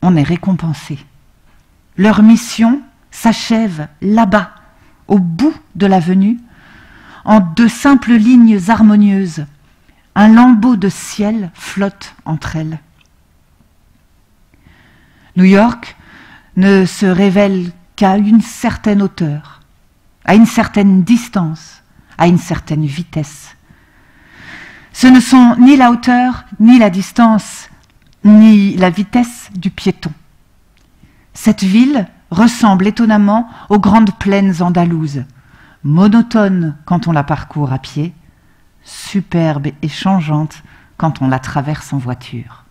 on est récompensé. Leur mission s'achève là-bas, au bout de l'avenue, en deux simples lignes harmonieuses. Un lambeau de ciel flotte entre elles. New York ne se révèle qu'à une certaine hauteur, à une certaine distance, à une certaine vitesse. Ce ne sont ni la hauteur, ni la distance, ni la vitesse du piéton. Cette ville ressemble étonnamment aux grandes plaines andalouses, monotone quand on la parcourt à pied, superbe et changeante quand on la traverse en voiture.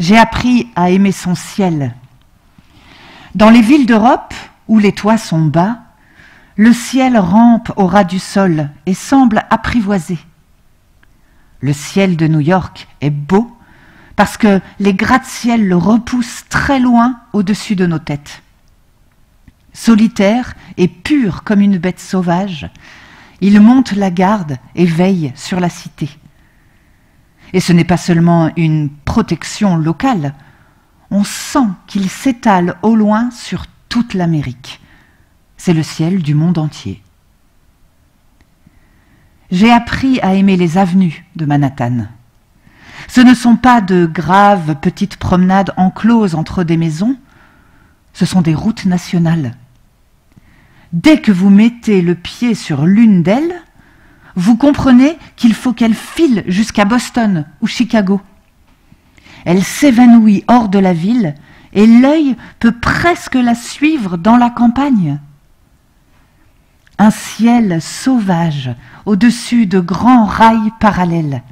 J'ai appris à aimer son ciel. Dans les villes d'Europe, où les toits sont bas, le ciel rampe au ras du sol et semble apprivoisé. Le ciel de New York est beau parce que les gratte-ciels le repoussent très loin au-dessus de nos têtes. Solitaire et pur comme une bête sauvage, il monte la garde et veille sur la cité. Et ce n'est pas seulement une protection locale, on sent qu'il s'étale au loin sur toute l'Amérique. C'est le ciel du monde entier. J'ai appris à aimer les avenues de Manhattan. Ce ne sont pas de graves petites promenades encloses entre des maisons, ce sont des routes nationales. Dès que vous mettez le pied sur l'une d'elles, vous comprenez qu'il faut qu'elle file jusqu'à Boston ou Chicago. Elle s'évanouit hors de la ville et l'œil peut presque la suivre dans la campagne. Un ciel sauvage au-dessus de grands rails parallèles.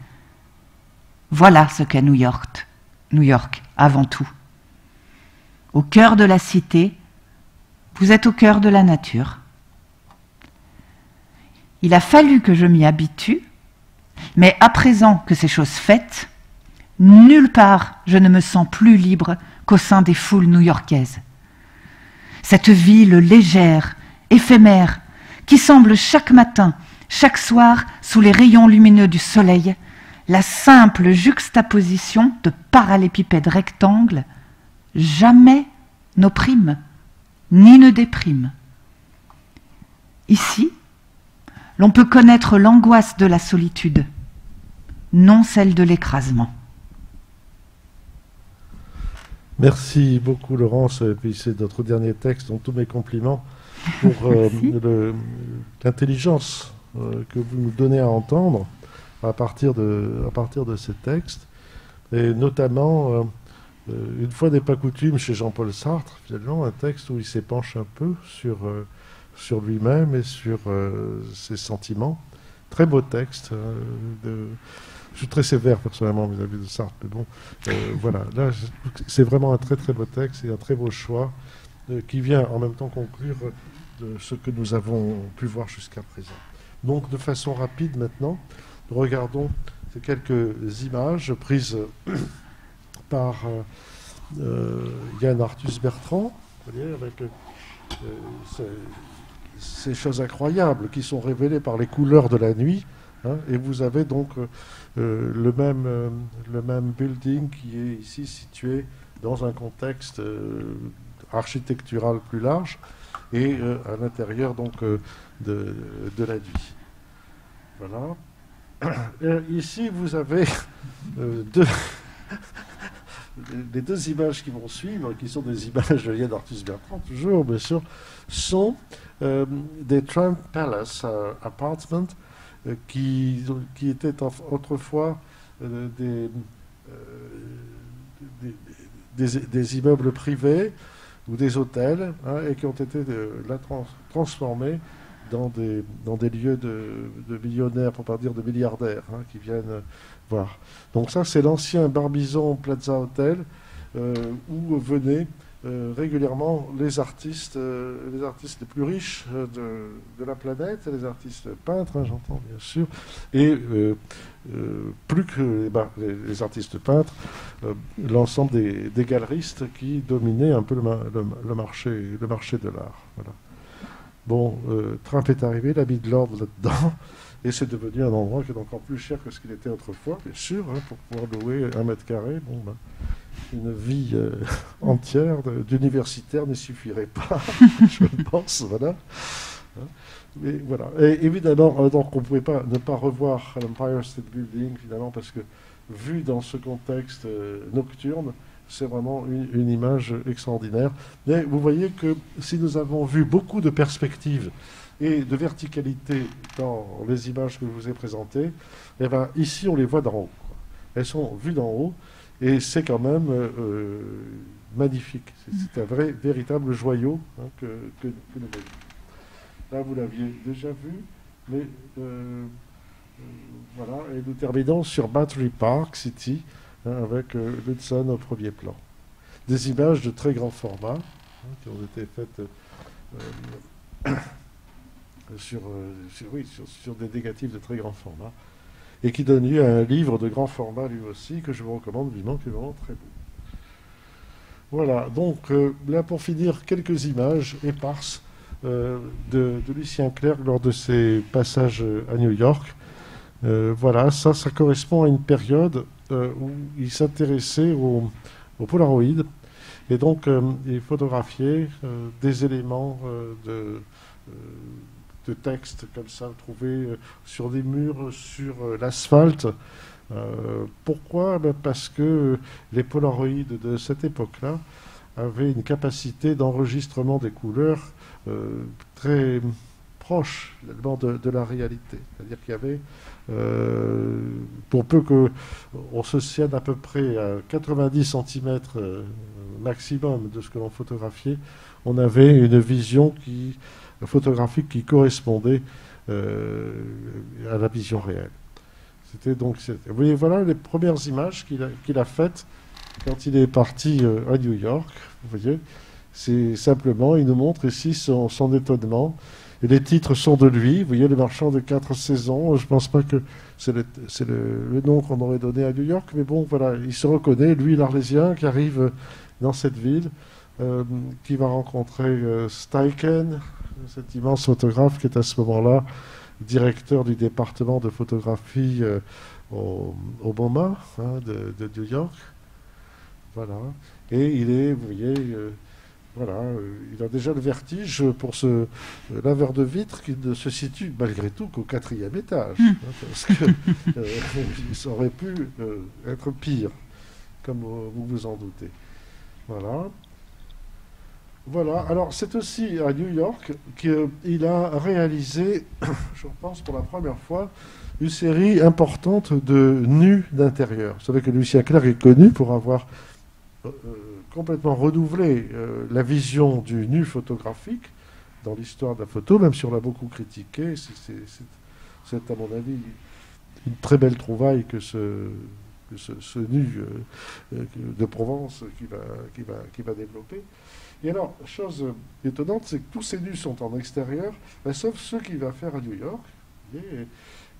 Voilà ce qu'est New York, New York avant tout. Au cœur de la cité, vous êtes au cœur de la nature. Il a fallu que je m'y habitue, mais à présent que ces choses faites, nulle part je ne me sens plus libre qu'au sein des foules new-yorkaises. Cette ville légère, éphémère, qui semble chaque matin, chaque soir, sous les rayons lumineux du soleil, la simple juxtaposition de parallépipèdes rectangles, jamais n'opprime, ni ne déprime. Ici, l'on peut connaître l'angoisse de la solitude, non celle de l'écrasement. Merci beaucoup, Laurence. Et puis c'est notre dernier texte, donc tous mes compliments pour euh, l'intelligence euh, que vous nous donnez à entendre à partir de, à partir de ces textes. Et notamment, euh, une fois n'est pas coutume chez Jean-Paul Sartre, finalement, un texte où il s'épanche un peu sur, euh, sur lui-même et sur euh, ses sentiments. Très beau texte. Euh, de, je suis très sévère personnellement vis-à-vis de Sartre, mais bon, euh, voilà. Là, c'est vraiment un très très beau texte et un très beau choix euh, qui vient en même temps conclure de ce que nous avons pu voir jusqu'à présent. Donc, de façon rapide maintenant, nous regardons ces quelques images prises par euh, Yann Arthus-Bertrand, vous voyez, avec euh, ces, ces choses incroyables qui sont révélées par les couleurs de la nuit. Hein, et vous avez donc euh, le même, euh, le même building qui est ici situé dans un contexte euh, architectural plus large et euh, à l'intérieur donc euh, de, de la nuit. Voilà. Et ici, vous avez euh, deux les deux images qui vont suivre, qui sont des images de Yann Arthus-Bertrand, toujours, bien sûr, sont euh, des Trump Palace euh, Apartments euh, qui, qui étaient autrefois euh, des, euh, des, des, des immeubles privés ou des hôtels, hein, et qui ont été euh, là, trans transformés Dans des, dans des lieux de, de millionnaires, pour ne pas dire de milliardaires, hein, qui viennent euh, voir. Donc ça, c'est l'ancien Barbizon Plaza Hotel, euh, où venaient euh, régulièrement les artistes, euh, les artistes les plus riches euh, de, de la planète, les artistes peintres, hein, j'entends bien sûr, et euh, euh, plus que bah, les, les artistes peintres, euh, l'ensemble des, des galeristes qui dominaient un peu le, le, le, marché, le marché de l'art. Voilà. Bon, euh, Trump est arrivé, il a mis de l'ordre là-dedans, et c'est devenu un endroit qui est encore plus cher que ce qu'il était autrefois, bien sûr, hein, pour pouvoir louer un mètre carré. Bon, ben, une vie euh, entière d'universitaire n'y suffirait pas, je pense, voilà. Mais voilà. Et évidemment, euh, donc, on ne pouvait pas ne pas revoir l'Empire State Building, finalement, parce que, vu dans ce contexte euh, nocturne, c'est vraiment une, une image extraordinaire. Mais vous voyez que si nous avons vu beaucoup de perspectives et de verticalité dans les images que je vous ai présentées, eh ben, ici, on les voit d'en haut. Elles sont vues d'en haut et c'est quand même euh, magnifique. C'est un vrai, véritable joyau, hein, que, que, que nous voyons. Là, vous l'aviez déjà vu, mais euh, voilà. Et nous terminons sur Battery Park City, avec euh, Hudson au premier plan. Des images de très grand format, hein, qui ont été faites euh, sur, euh, sur, oui, sur, sur des négatives de très grand format, et qui donnent lieu à un livre de grand format lui aussi, que je vous recommande vivement, qui est vraiment très beau. Voilà, donc euh, là pour finir, quelques images éparses euh, de, de Lucien Clergue lors de ses passages à New York. Euh, voilà, ça, ça correspond à une période Euh, où il s'intéressait au, au Polaroid, et donc euh, il photographiait euh, des éléments euh, de, euh, de texte comme ça, trouvés euh, sur des murs, sur euh, l'asphalte. Euh, pourquoi? Ben parce que les Polaroids de cette époque-là avaient une capacité d'enregistrement des couleurs euh, très proche de, de la réalité. C'est-à-dire qu'il y avait, euh, pour peu qu'on se tienne à peu près à quatre-vingt-dix centimètres euh, maximum de ce que l'on photographiait, on avait une vision qui, photographique qui correspondait euh, à la vision réelle. C'était donc, vous voyez, voilà les premières images qu'il a, qu'il a faites quand il est parti euh, à New York. Vous voyez, c'est simplement, il nous montre ici son, son étonnement. Et les titres sont de lui. Vous voyez, le marchand de quatre saisons. Je ne pense pas que c'est le, le, le nom qu'on aurait donné à New York, mais bon, voilà, il se reconnaît, lui, l'Arlésien, qui arrive dans cette ville, euh, qui va rencontrer euh, Steichen, cet immense photographe qui est à ce moment-là directeur du département de photographie euh, au, au MoMA, hein, de, de New York. Voilà. Et il est, vous voyez... Euh, Voilà, euh, il a déjà le vertige pour ce euh, laveur de vitre qui ne se situe malgré tout qu'au quatrième étage, hein, parce qu'il euh, aurait pu euh, être pire, comme euh, vous vous en doutez. Voilà. Voilà. Alors, c'est aussi à New York qu'il a réalisé, je pense pour la première fois, une série importante de nus d'intérieur. Vous savez que Lucien Clergue est connu pour avoir euh, complètement renouvelé euh, la vision du nu photographique dans l'histoire de la photo, même si on l'a beaucoup critiqué. C'est, à mon avis, une très belle trouvaille que ce, que ce, ce nu euh, de Provence qui va, qui va, qui va développer. Et alors, chose étonnante, c'est que tous ces nus sont en extérieur, ben, sauf ceux qu'il va faire à New York. Et,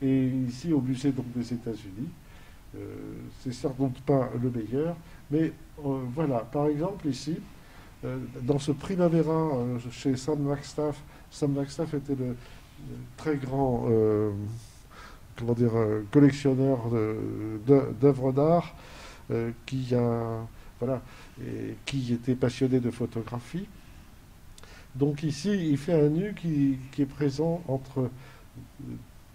et ici, au musée donc, des États-Unis, euh, c'est sans doute pas le meilleur. Mais euh, voilà, par exemple, ici, euh, dans ce Primavera, euh, chez Sam Wagstaff, Sam Wagstaff était le, le très grand euh, comment dire, collectionneur d'œuvres d'art euh, qui a... Voilà, et qui était passionné de photographie. Donc ici, il fait un nu qui, qui est présent entre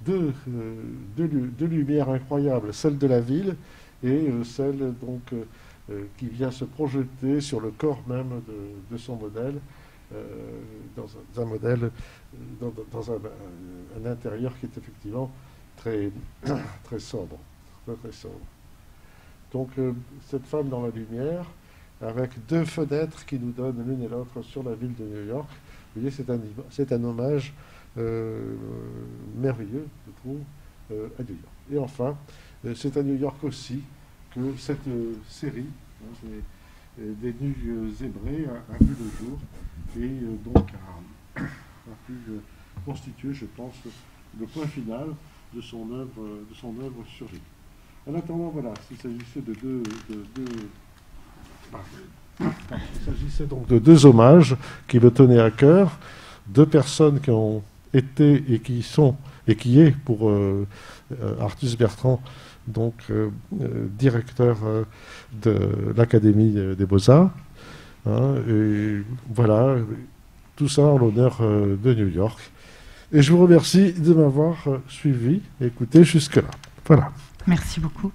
deux, euh, deux, deux lumières incroyables, celle de la ville et euh, celle donc, euh, qui vient se projeter sur le corps même de, de son modèle, euh, dans, un, un modèle dans, dans un, un intérieur qui est effectivement très, très sobre. Très, très sobre. Donc, euh, cette femme dans la lumière, avec deux fenêtres qui nous donnent l'une et l'autre sur la ville de New York. Vous voyez, c'est un, un hommage euh, merveilleux, je trouve, euh, à New York. Et enfin, euh, c'est à New York aussi que cette euh, série, hein, euh, des nus euh, zébrés, a, a vu le jour et euh, donc a, a pu euh, constituer, je pense, le point final de son œuvre, de son œuvre sur l'île. En attendant, voilà, il s'agissait de deux, de, de... Il s'agissait donc de deux hommages qui me tenaient à cœur, deux personnes qui ont été et qui sont et qui est pour euh, Arthus-Bertrand, donc euh, directeur euh, de l'Académie des Beaux-Arts. Hein, et voilà, tout ça en l'honneur euh, de New York. Et je vous remercie de m'avoir suivi, écouté jusque-là. Voilà. Merci beaucoup.